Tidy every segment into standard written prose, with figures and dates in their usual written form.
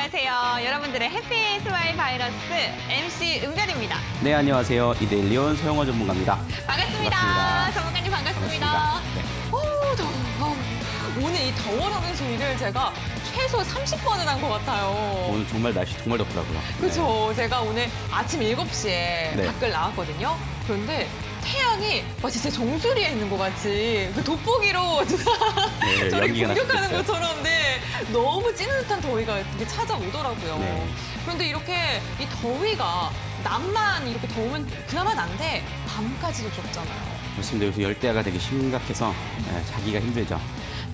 안녕하세요. 여러분들의 해피에스와이 바이러스 MC 은별입니다. 네, 안녕하세요. 이데일리온 소형화 전문가입니다. 반갑습니다. 전문가님 반갑습니다. 네. 오, 더워. 오늘 이 더워라는 소리를 제가 최소 30번은 한 것 같아요. 오늘 정말 날씨 정말 덥더라고요. 그렇죠. 네. 제가 오늘 아침 7시에 밖을 나왔거든요. 그런데 태양이 마치 제 정수리에 있는 것 같이 그 돋보기로 저를 공격하는 것처럼 너무 찌는 듯한 더위가 이렇게 찾아오더라고요. 네. 그런데 이렇게 이 더위가 낮만 이렇게 더우면 그나마 난데 밤까지도 덥잖아요. 맞습니다. 요새 열대야가 되게 심각해서 자기가 힘들죠.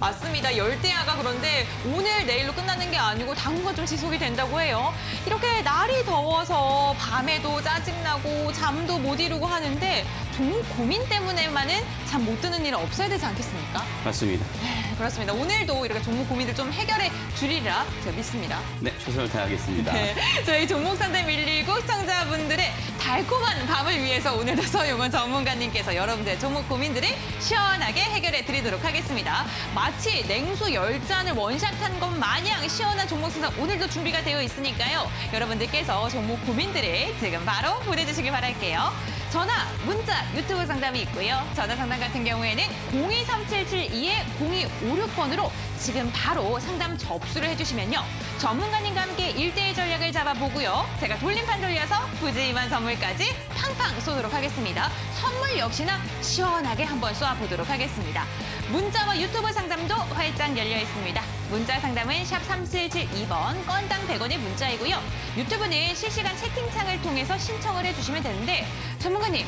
맞습니다. 열대야가 그런데 오늘 내일로 끝나는 게 아니고 당분간 좀 지속이 된다고 해요. 이렇게 날이 더워서 밤에도 짜증나고 잠도 못 이루고 하는데 종목 고민 때문에만은 잠 못 드는 일은 없어야 되지 않겠습니까? 맞습니다. 네, 그렇습니다. 오늘도 이렇게 종목 고민들 좀 해결해 주리라 제가 믿습니다. 네, 최선을 다하겠습니다. 네, 저희 종목상담119 시청자분들의 달콤한 밤을 위해서 오늘도 서용원 전문가님께서 여러분들의 종목 고민들을 시원하게 해결해 드리도록 하겠습니다. 마치 냉수 10잔을 원샷한 것 마냥 시원한 종목 상담 오늘도 준비가 되어 있으니까요. 여러분들께서 종목 고민들을 지금 바로 보내주시길 바랄게요. 전화, 문자, 유튜브 상담이 있고요. 전화 상담 같은 경우에는 023772-0256번으로 지금 바로 상담 접수를 해주시면요. 전문가님과 함께 1대1 전략을 잡아보고요. 제가 돌림판 돌려서 부지런한 선물까지 팡팡 쏘도록 하겠습니다. 선물 역시나 시원하게 한번 쏘아보도록 하겠습니다. 문자와 유튜브 상담도 활짝 열려 있습니다. 문자 상담은 샵 3772번, 건당 100원의 문자이고요. 유튜브는 실시간 채팅창을 통해서 신청을 해주시면 되는데 전문가님,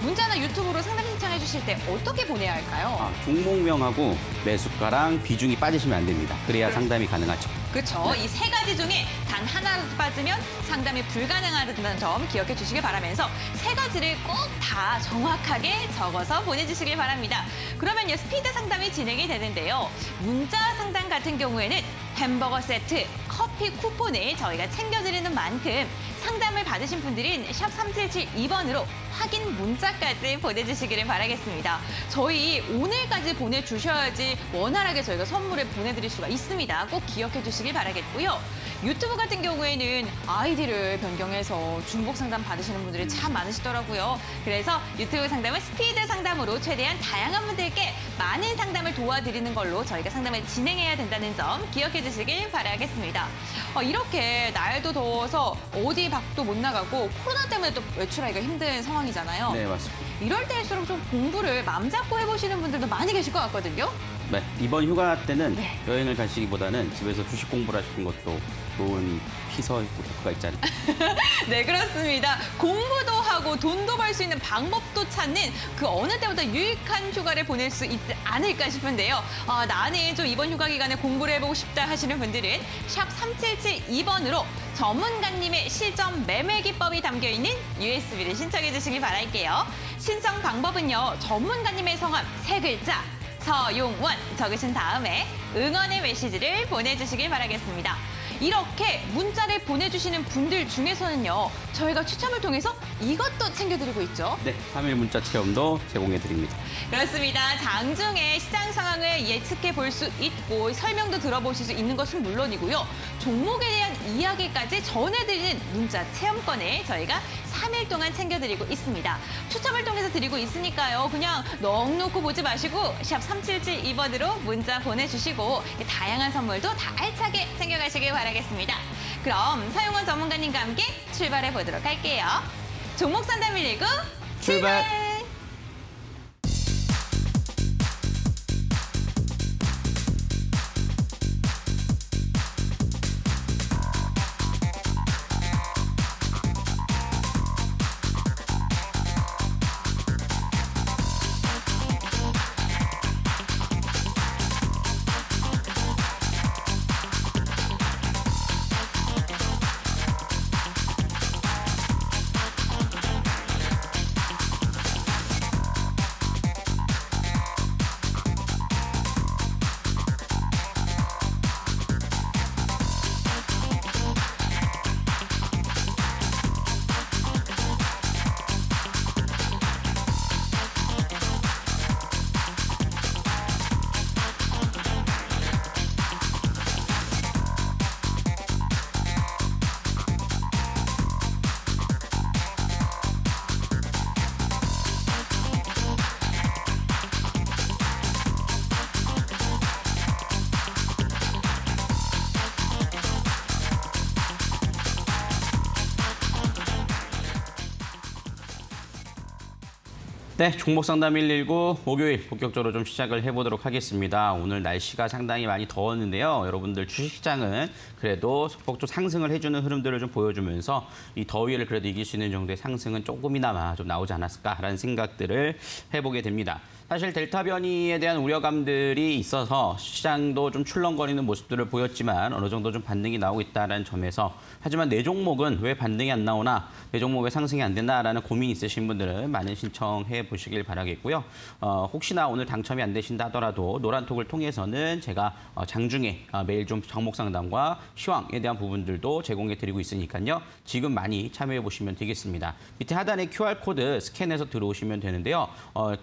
문자나 유튜브로 상담 신청해 주실 때 어떻게 보내야 할까요? 아, 종목명하고 매수가랑 비중이 빠지시면 안 됩니다. 그래야 상담이 가능하죠. 그렇죠. 네. 이 세 가지 중에 단 하나라도 빠지면 상담이 불가능하다는 점 기억해 주시길 바라면서 세 가지를 꼭 다 정확하게 적어서 보내주시길 바랍니다. 그러면 스피드 상담이 진행이 되는데요. 문자 상담 같은 경우에는 햄버거 세트, 커피 쿠폰을 저희가 챙겨드리는 만큼 상담을 받으신 분들은 샵 3772번으로 확인 문자까지 보내주시기를 바라겠습니다. 저희 오늘까지 보내주셔야지 원활하게 저희가 선물을 보내드릴 수가 있습니다. 꼭 기억해 주시길 바라겠고요. 유튜브 같은 경우에는 아이디를 변경해서 중복 상담 받으시는 분들이 참 많으시더라고요. 그래서 유튜브 상담은 스피드 상담으로 최대한 다양한 분들께 많은 상담을 도와드리는 걸로 저희가 상담을 진행해야 된다는 점 기억해 주시길 바라겠습니다. 이렇게 날도 더워서 어디 밖도 못 나가고 코로나 때문에 또 외출하기가 힘든 상황이잖아요. 네, 맞습니다. 이럴 때일수록 좀 공부를 맘 잡고 해보시는 분들도 많이 계실 것 같거든요. 네, 이번 휴가 때는 여행을 가시기보다는 집에서 주식 공부를 하시는 것도 좋은 피서의 효과가 있지 않을까. 네, 그렇습니다. 공부도 하고 돈도 벌 수 있는 방법도 찾는 그 어느 때보다 유익한 휴가를 보낼 수 있지 않을까 싶은데요. 아, 나는 좀 이번 휴가 기간에 공부를 해보고 싶다 하시는 분들은 샵 3772번으로 전문가님의 실전 매매기법이 담겨있는 USB를 신청해 주시길 바랄게요. 신청 방법은요. 전문가님의 성함 3글자. 서용원 적으신 다음에 응원의 메시지를 보내주시길 바라겠습니다. 이렇게 문자를 보내주시는 분들 중에서는요. 저희가 추첨을 통해서 이것도 챙겨드리고 있죠. 네, 3일 문자 체험도 제공해드립니다. 그렇습니다. 장중에 시장 상황을 예측해 볼 수 있고 설명도 들어보실 수 있는 것은 물론이고요. 종목에 대한 이야기까지 전해드리는 문자 체험권을 저희가 3일 동안 챙겨드리고 있습니다. 추첨을 통해서 드리고 있으니까요. 그냥 넉 놓고 보지 마시고 샵 3772번으로 문자 보내주시고 다양한 선물도 다 알차게 챙겨가시길 바라겠습니다. 그럼 서용원 전문가님과 함께 출발해 보도록 할게요. 종목상담119 출발! 네, 종목상담 119 목요일 본격적으로 좀 시작을 해보도록 하겠습니다. 오늘 날씨가 상당히 많이 더웠는데요. 여러분들 주식시장은 그래도 소폭 좀 상승을 해주는 흐름들을 좀 보여주면서 이 더위를 그래도 이길 수 있는 정도의 상승은 조금이나마 좀 나오지 않았을까라는 생각들을 해보게 됩니다. 사실 델타 변이에 대한 우려감들이 있어서 시장도 좀 출렁거리는 모습들을 보였지만 어느 정도 좀 반등이 나오고 있다는 점에서, 하지만 내 종목은 왜 반등이 안 나오나, 내 종목 왜 상승이 안 된다라는 고민이 있으신 분들은 많은 신청해 보시길 바라겠고요. 혹시나 오늘 당첨이 안 되신다 하더라도 노란톡을 통해서는 제가 장중에 매일 좀 종목 상담과 시황에 대한 부분들도 제공해 드리고 있으니까요. 지금 많이 참여해 보시면 되겠습니다. 밑에 하단에 QR코드 스캔해서 들어오시면 되는데요.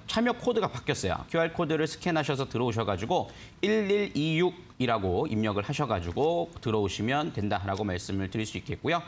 참여 코드가 바뀌었어요. QR코드를 스캔하셔서 들어오셔가지고 1126이라고 입력을 하셔가지고 들어오시면 된다라고 말씀을 드릴 수 있겠고요.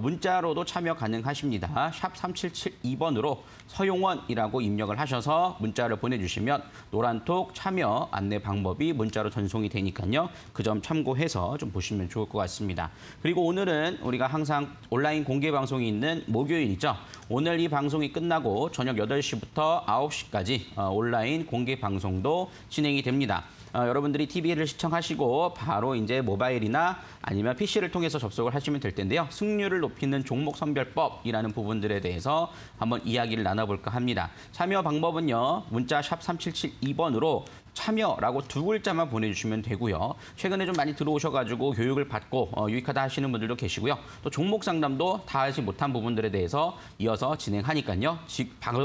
문자로도 참여 가능하십니다. 샵 3772번으로 서용원이라고 입력을 하셔서 문자를 보내주시면 노란톡 참여 안내 방법이 문자로 전송이 되니까요. 그 점 참고해서 좀 보시면 좋을 것 같습니다. 그리고 오늘은 우리가 항상 온라인 공개 방송이 있는 목요일이죠. 오늘 이 방송이 끝나고 저녁 8시부터 9시까지 온라인 공개 방송도 진행이 됩니다. 여러분들이 TV를 시청하시고 바로 이제 모바일이나 아니면 PC를 통해서 접속을 하시면 될 텐데요. 승률을 높이는 종목 선별법이라는 부분들에 대해서 한번 이야기를 나눠볼까 합니다. 참여 방법은요. 문자 샵 3772번으로 참여라고 두 글자만 보내주시면 되고요. 최근에 좀 많이 들어오셔가지고 교육을 받고 유익하다 하시는 분들도 계시고요. 또 종목 상담도 다 하지 못한 부분들에 대해서 이어서 진행하니까요.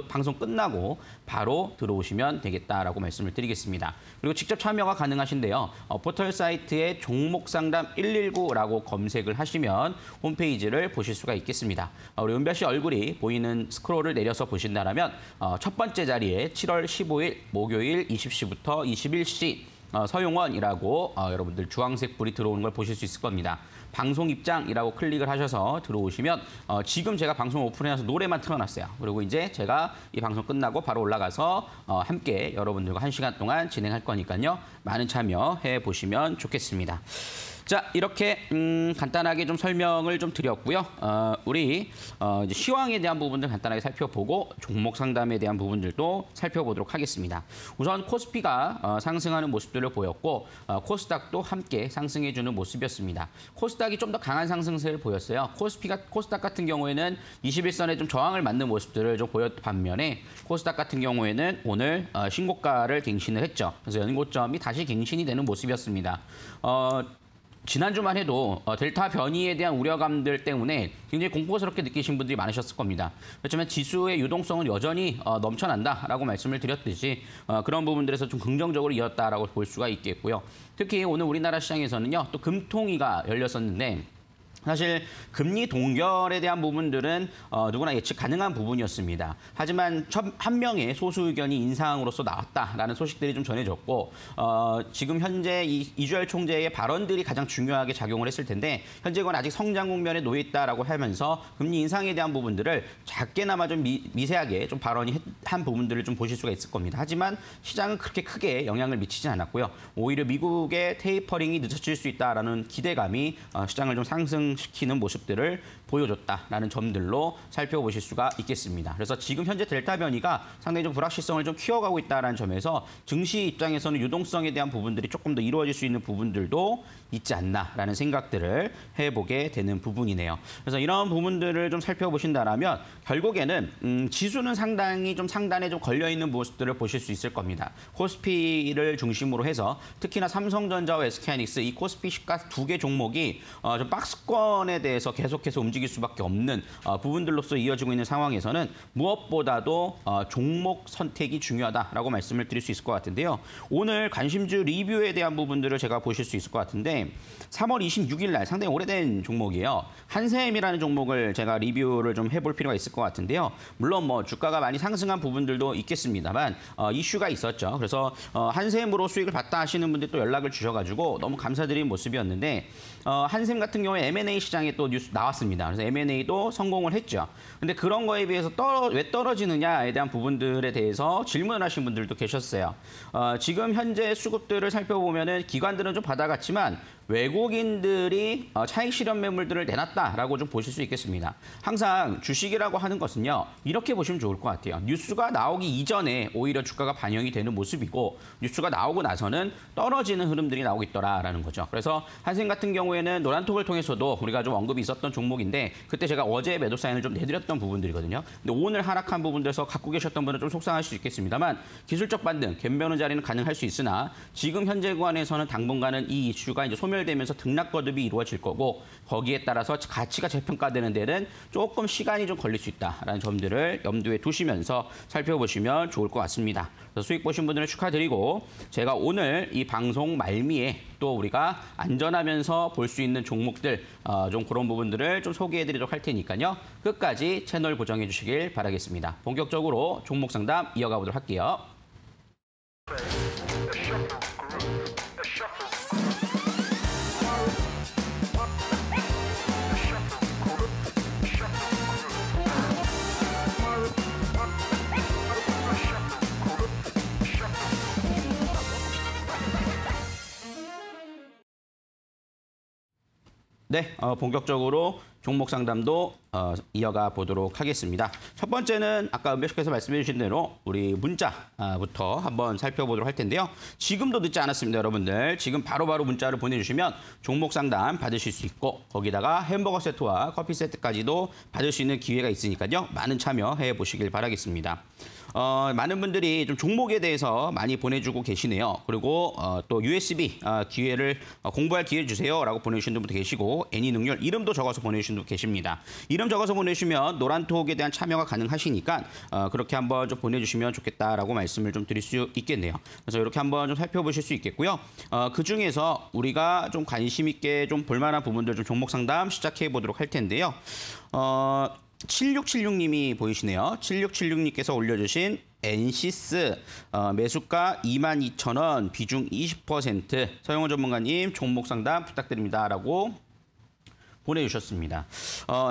방송 끝나고 바로 들어오시면 되겠다라고 말씀을 드리겠습니다. 그리고 직접 참여가 가능하신데요. 포털 사이트에 종목상담 119라고 검색을 하시면 홈페이지를 보실 수가 있겠습니다. 우리 은별 씨 얼굴이 보이는 스크롤을 내려서 보신다면 첫 번째 자리에 7월 15일 목요일 20시부터 21시 서용원이라고 여러분들 주황색 불이 들어오는 걸 보실 수 있을 겁니다. 방송 입장이라고 클릭을 하셔서 들어오시면 지금 제가 방송 오픈해놔서 노래만 틀어놨어요. 그리고 이제 제가 이 방송 끝나고 바로 올라가서 함께 여러분들과 1시간 동안 진행할 거니까요. 많은 참여해 보시면 좋겠습니다. 자, 이렇게 간단하게 좀 설명을 좀 드렸고요. 우리 이제 시황에 대한 부분들 간단하게 살펴보고 종목 상담에 대한 부분들도 살펴보도록 하겠습니다. 우선 코스피가 상승하는 모습들을 보였고 코스닥도 함께 상승해주는 모습이었습니다. 코스닥이 좀 더 강한 상승세를 보였어요. 코스닥 같은 경우에는 21선에 좀 저항을 맞는 모습들을 좀 보였던 반면에 코스닥 같은 경우에는 오늘 신고가를 갱신을 했죠. 그래서 연고점이 다시 갱신이 되는 모습이었습니다. 지난주만 해도 델타 변이에 대한 우려감들 때문에 굉장히 공포스럽게 느끼신 분들이 많으셨을 겁니다. 그렇지만 지수의 유동성은 여전히 넘쳐난다라고 말씀을 드렸듯이 그런 부분들에서 좀 긍정적으로 이었다라고 볼 수가 있겠고요. 특히 오늘 우리나라 시장에서는요, 또 금통위가 열렸었는데 사실 금리 동결에 대한 부분들은 누구나 예측 가능한 부분이었습니다. 하지만 한 명의 소수 의견이 인상으로서 나왔다라는 소식들이 좀 전해졌고 지금 현재 이주열 총재의 발언들이 가장 중요하게 작용을 했을 텐데 현재 건 아직 성장 국면에 놓여 있다라고 하면서 금리 인상에 대한 부분들을 작게나마 좀 미세하게 좀 발언이 한 부분들을 좀 보실 수가 있을 겁니다. 하지만 시장은 그렇게 크게 영향을 미치진 않았고요. 오히려 미국의 테이퍼링이 늦어질 수 있다라는 기대감이 시장을 좀 상승시키는 모습들을 보여줬다라는 점들로 살펴보실 수가 있겠습니다. 그래서 지금 현재 델타 변이가 상당히 좀 불확실성을 좀 키워가고 있다는 점에서 증시 입장에서는 유동성에 대한 부분들이 조금 더 이루어질 수 있는 부분들도 있지 않나라는 생각들을 해보게 되는 부분이네요. 그래서 이런 부분들을 좀 살펴보신다면 결국에는 지수는 상당히 좀 상단에 좀 걸려있는 모습들을 보실 수 있을 겁니다. 코스피를 중심으로 해서 특히나 삼성전자와 SK하이닉스 이 코스피 시가 두 개 종목이 좀 박스권에 대해서 계속해서 움직일 수밖에 없는 부분들로서 이어지고 있는 상황에서는 무엇보다도 종목 선택이 중요하다라고 말씀을 드릴 수 있을 것 같은데요. 오늘 관심주 리뷰에 대한 부분들을 제가 보실 수 있을 것 같은데 3월 26일 날 상당히 오래된 종목이에요. 한샘이라는 종목을 제가 리뷰를 좀 해볼 필요가 있을 것 같은데요. 물론 뭐 주가가 많이 상승한 부분들도 있겠습니다만 이슈가 있었죠. 그래서 한샘으로 수익을 봤다 하시는 분들이 또 연락을 주셔가지고 너무 감사드리는 모습이었는데 한샘 같은 경우에 M&A 시장에 또 뉴스 나왔습니다. 그래서 M&A도 성공을 했죠. 근데 그런 거에 비해서 왜 떨어지느냐에 대한 부분들에 대해서 질문하신 분들도 계셨어요. 지금 현재 수급들을 살펴보면은 기관들은 좀 받아갔지만 외국인들이 차익 실현 매물들을 내놨다라고 좀 보실 수 있겠습니다. 항상 주식이라고 하는 것은요, 이렇게 보시면 좋을 것 같아요. 뉴스가 나오기 이전에 오히려 주가가 반영이 되는 모습이고, 뉴스가 나오고 나서는 떨어지는 흐름들이 나오고 있더라라는 거죠. 그래서 한샘 같은 경우에는 노란톡을 통해서도 우리가 좀 언급이 있었던 종목인데, 그때 제가 어제 매도 사인을 좀 내드렸던 부분들이거든요. 근데 오늘 하락한 부분들에서 갖고 계셨던 분은 좀 속상할 수 있겠습니다만, 기술적 반등, 갬벼는 자리는 가능할 수 있으나 지금 현재 구간에서는 당분간은 이 이슈가 이제 소멸되면서 등락 거듭이 이루어질 거고, 거기에 따라서 가치가 재평가되는 데는 조금 시간이 좀 걸릴 수 있다라는 점들을 염두에 두시면서 살펴보시면 좋을 것 같습니다. 그래서 수익 보신 분들은 축하드리고, 제가 오늘 이 방송 말미에 또 우리가 안전하면서 볼 수 있는 종목들 좀 그런 부분들을 좀 소개해드리도록 할 테니까요. 끝까지 채널 고정해 주시길 바라겠습니다. 본격적으로 종목 상담 이어가 보도록 할게요. 네, 본격적으로 종목 상담도 이어가 보도록 하겠습니다. 첫 번째는 아까 은별씨께서 말씀해 주신 대로 우리 문자부터 한번 살펴보도록 할 텐데요. 지금도 늦지 않았습니다, 여러분들. 지금 바로바로 문자를 보내주시면 종목 상담 받으실 수 있고, 거기다가 햄버거 세트와 커피 세트까지도 받을 수 있는 기회가 있으니까요. 많은 참여해 보시길 바라겠습니다. 많은 분들이 좀 종목에 대해서 많이 보내주고 계시네요. 그리고 또 USB 기회를 공부할 기회 주세요라고 보내주신 분도 계시고, NE능률 이름도 적어서 보내주신 분도 계십니다. 이름 적어서 보내주시면 노란톡에 대한 참여가 가능하시니까 그렇게 한번 좀 보내주시면 좋겠다라고 말씀을 좀 드릴 수 있겠네요. 그래서 이렇게 한번 좀 살펴보실 수 있겠고요. 그 중에서 우리가 좀 관심 있게 좀 볼만한 부분들 좀 종목 상담 시작해 보도록 할 텐데요. 7676님이 보이시네요. 7676님께서 올려주신 엔시스 매수가 22,000원, 비중 20%, 서용원 전문가님 종목 상담 부탁드립니다라고 보내주셨습니다.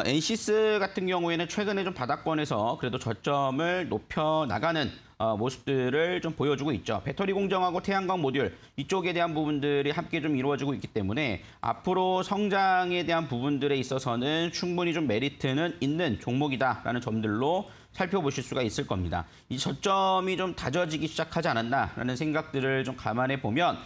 엔시스 같은 경우에는 최근에 좀 바닥권에서 그래도 저점을 높여 나가는 모습들을 좀 보여주고 있죠. 배터리 공정하고 태양광 모듈 이쪽에 대한 부분들이 함께 좀 이루어지고 있기 때문에 앞으로 성장에 대한 부분들에 있어서는 충분히 좀 메리트는 있는 종목이다라는 점들로 살펴보실 수가 있을 겁니다. 이 저점이 좀 다져지기 시작하지 않았나라는 생각들을 좀 감안해 보면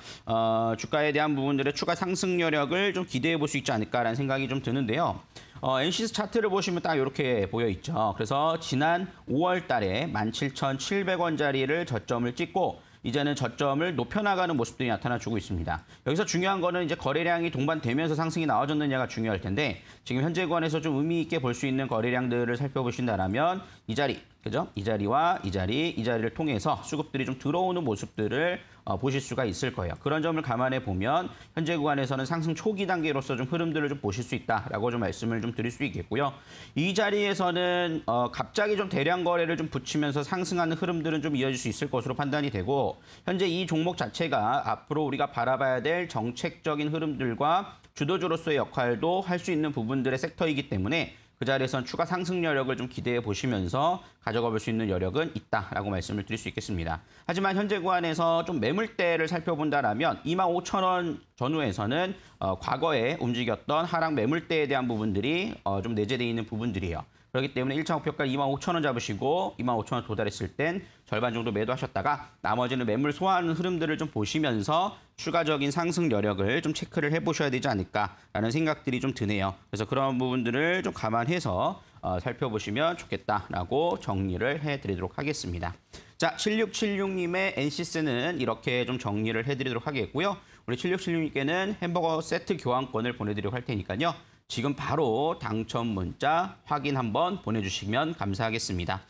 주가에 대한 부분들의 추가 상승 여력을 좀 기대해 볼 수 있지 않을까라는 생각이 좀 드는데요. 엔시스 차트를 보시면 딱 이렇게 보여있죠. 그래서 지난 5월 달에 17,700원짜리를 저점을 찍고 이제는 저점을 높여나가는 모습들이 나타나주고 있습니다. 여기서 중요한 거는 이제 거래량이 동반되면서 상승이 나와졌느냐가 중요할 텐데, 지금 현재 구간에서 좀 의미 있게 볼 수 있는 거래량들을 살펴보신다면 이 자리, 그죠? 이 자리와 이 자리, 이 자리를 통해서 수급들이 좀 들어오는 모습들을 보실 수가 있을 거예요. 그런 점을 감안해 보면 현재 구간에서는 상승 초기 단계로서 좀 흐름들을 좀 보실 수 있다라고 좀 말씀을 좀 드릴 수 있겠고요. 이 자리에서는 갑자기 좀 대량 거래를 좀 붙이면서 상승하는 흐름들은 좀 이어질 수 있을 것으로 판단이 되고, 현재 이 종목 자체가 앞으로 우리가 바라봐야 될 정책적인 흐름들과 주도주로서의 역할도 할 수 있는 부분들의 섹터이기 때문에 그 자리에선 추가 상승 여력을 좀 기대해 보시면서 가져가 볼 수 있는 여력은 있다라고 말씀을 드릴 수 있겠습니다. 하지만 현재 구간에서 좀 매물대를 살펴본다라면 25,000원 전후에서는 과거에 움직였던 하락 매물대에 대한 부분들이 좀 내재되어 있는 부분들이에요. 그렇기 때문에 1차 목표가를 25,000원 잡으시고 25,000원 도달했을 땐 절반 정도 매도하셨다가 나머지는 매물 소화하는 흐름들을 좀 보시면서 추가적인 상승 여력을 좀 체크를 해보셔야 되지 않을까라는 생각들이 좀 드네요. 그래서 그런 부분들을 좀 감안해서 살펴보시면 좋겠다라고 정리를 해드리도록 하겠습니다. 자, 7676님의 엔시스는 이렇게 좀 정리를 해드리도록 하겠고요. 우리 7676님께는 햄버거 세트 교환권을 보내드리도록 할 테니까요. 지금 바로 당첨 문자 확인 한번 보내주시면 감사하겠습니다.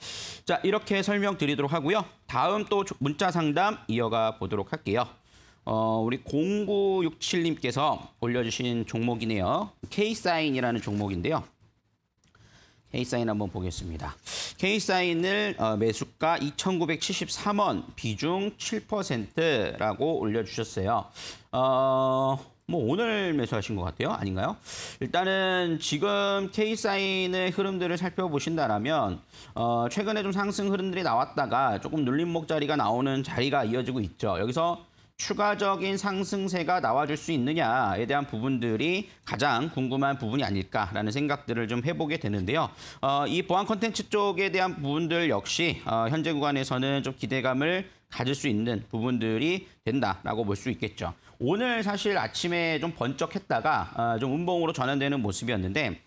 자, 이렇게 설명드리도록 하고요. 다음 또 문자 상담 이어가 보도록 할게요. 우리 0967님께서 올려주신 종목이네요. K-Sign이라는 종목인데요. K-Sign 한번 보겠습니다. K-Sign을 매수가 2,973원, 비중 7%라고 올려주셨어요. 뭐 오늘 매수하신 것 같아요? 아닌가요? 일단은 지금 K-Sign의 흐름들을 살펴보신다면 최근에 좀 상승 흐름들이 나왔다가 조금 눌림목 자리가 나오는 자리가 이어지고 있죠. 여기서 추가적인 상승세가 나와줄 수 있느냐에 대한 부분들이 가장 궁금한 부분이 아닐까라는 생각들을 좀 해보게 되는데요. 이 보안 콘텐츠 쪽에 대한 부분들 역시 현재 구간에서는 좀 기대감을 가질 수 있는 부분들이 된다라고 볼 수 있겠죠. 오늘 사실 아침에 좀 번쩍했다가 좀 음봉으로 전환되는 모습이었는데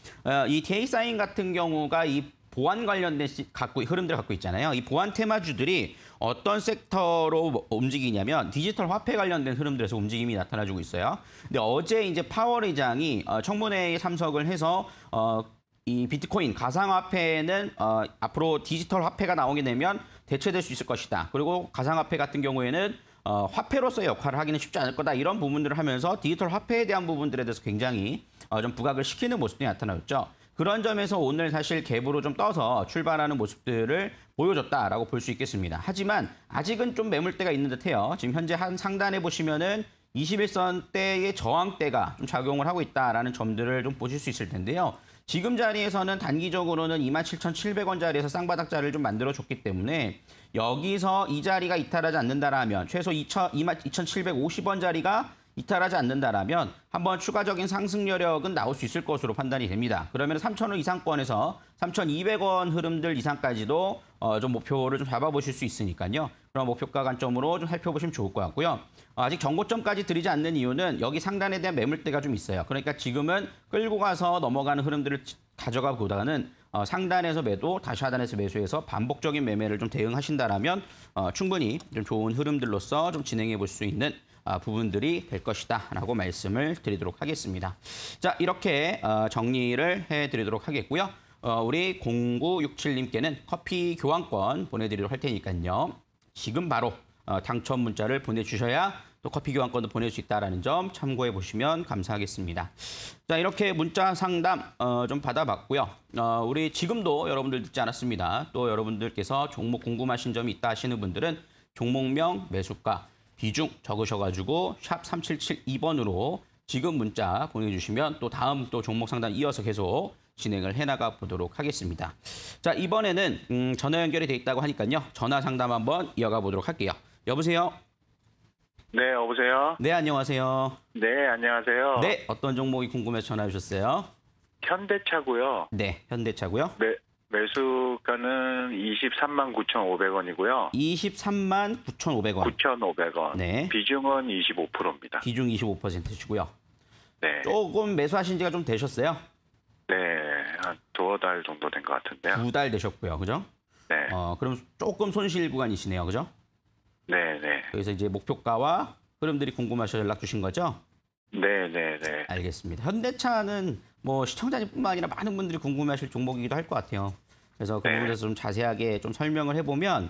이 K-Sign 같은 경우가 이 보안 관련된 흐름들을 갖고 있잖아요. 이 보안 테마주들이 어떤 섹터로 움직이냐면 디지털 화폐 관련된 흐름들에서 움직임이 나타나주고 있어요. 근데 어제 이제 파월 의장이 청문회에 참석을 해서 이 비트코인 가상화폐는 앞으로 디지털 화폐가 나오게 되면 대체될 수 있을 것이다. 그리고 가상화폐 같은 경우에는 화폐로서의 역할을 하기는 쉽지 않을 거다. 이런 부분들을 하면서 디지털 화폐에 대한 부분들에 대해서 굉장히 좀 부각을 시키는 모습이 나타나졌죠. 그런 점에서 오늘 사실 갭으로 좀 떠서 출발하는 모습들을 보여줬다라고 볼 수 있겠습니다. 하지만 아직은 좀 매물대가 있는 듯해요. 지금 현재 한 상단에 보시면은 21선대의 저항대가 좀 작용을 하고 있다라는 점들을 좀 보실 수 있을 텐데요. 지금 자리에서는 단기적으로는 27,700원 자리에서 쌍바닥 자리를 좀 만들어줬기 때문에 여기서 이 자리가 이탈하지 않는다라면 최소 2,750원 자리가 이탈하지 않는다라면 한번 추가적인 상승 여력은 나올 수 있을 것으로 판단이 됩니다. 그러면 3,000원 이상권에서 3,200원 흐름들 이상까지도 좀 목표를 좀 잡아보실 수 있으니까요. 그런 목표가 관점으로 좀 살펴보시면 좋을 것 같고요. 아직 정고점까지 들이지 않는 이유는 여기 상단에 대한 매물대가 좀 있어요. 그러니까 지금은 끌고 가서 넘어가는 흐름들을 가져가 보다는 상단에서 매도, 다시 하단에서 매수해서 반복적인 매매를 좀 대응하신다라면 충분히 좀 좋은 흐름들로서 좀 진행해 볼 수 있는 부분들이 될 것이다 라고 말씀을 드리도록 하겠습니다. 자, 이렇게 정리를 해드리도록 하겠고요. 우리 0967님께는 커피 교환권 보내드리도록 할 테니까요. 지금 바로 당첨 문자를 보내주셔야 또 커피 교환권도 보낼 수 있다는 점 참고해 보시면 감사하겠습니다. 자, 이렇게 문자 상담 좀 받아봤고요. 우리 지금도 여러분들 늦지 않았습니다. 또 여러분들께서 종목 궁금하신 점이 있다 하시는 분들은 종목명, 매수가, 비중 적으셔가지고 샵 3772번으로 지금 문자 보내주시면 또 다음 또 종목 상담 이어서 계속 진행을 해나가 보도록 하겠습니다. 자, 이번에는 전화 연결이 돼 있다고 하니까요. 전화 상담 한번 이어가 보도록 할게요. 여보세요? 네, 여보세요? 네, 안녕하세요? 네, 안녕하세요? 네, 어떤 종목이 궁금해서 전화 주셨어요? 현대차고요. 네, 현대차고요. 네. 매수가는 239,500원이고요. 239,500원. 9,500원. 네. 비중은 25%입니다. 비중 25%시고요. 네. 조금 매수하신 지가 좀 되셨어요? 네. 한 두어 달 정도 된 것 같은데요. 두 달 되셨고요. 그죠? 네. 그럼 조금 손실 구간이시네요. 그죠? 네, 네. 여기서 이제 목표가와 흐름들이 궁금하셔서 연락 주신 거죠? 네, 네, 네. 알겠습니다. 현대차는 뭐 시청자님뿐만 아니라 많은 분들이 궁금해하실 종목이기도 할 것 같아요. 그래서 그 부분에서 좀 자세하게 좀 설명을 해보면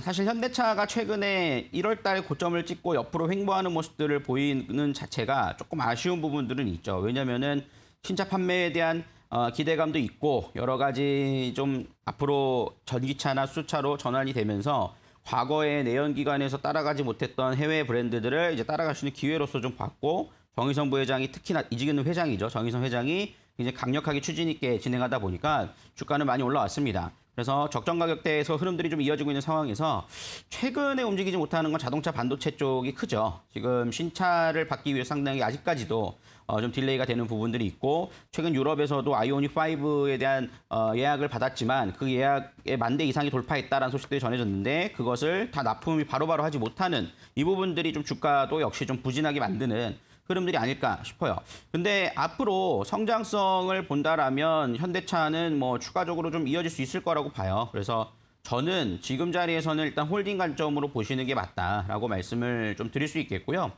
사실 현대차가 최근에 1월 달에 고점을 찍고 옆으로 횡보하는 모습들을 보이는 자체가 조금 아쉬운 부분들은 있죠. 왜냐면은 신차 판매에 대한 기대감도 있고 여러 가지 좀 앞으로 전기차나 수차로 전환이 되면서 과거의 내연기관에서 따라가지 못했던 해외 브랜드들을 이제 따라갈 수 있는 기회로서 좀 봤고 정의선 부회장이 특히나 이직은 회장이죠. 정의선 회장이 이제 강력하게 추진 있게 진행하다 보니까 주가는 많이 올라왔습니다. 그래서 적정 가격대에서 흐름들이 좀 이어지고 있는 상황에서 최근에 움직이지 못하는 건 자동차 반도체 쪽이 크죠. 지금 신차를 받기 위해 상당히 아직까지도 좀 딜레이가 되는 부분들이 있고 최근 유럽에서도 아이오닉5에 대한 예약을 받았지만 그 예약의 10,000대 이상이 돌파했다라는 소식들이 전해졌는데 그것을 다 납품이 바로바로 하지 못하는 이 부분들이 좀 주가도 역시 좀 부진하게 만드는 흐름들이 아닐까 싶어요. 근데 앞으로 성장성을 본다라면 현대차는 뭐 추가적으로 좀 이어질 수 있을 거라고 봐요. 그래서 저는 지금 자리에서는 일단 홀딩 관점으로 보시는 게 맞다라고 말씀을 좀 드릴 수 있겠고요.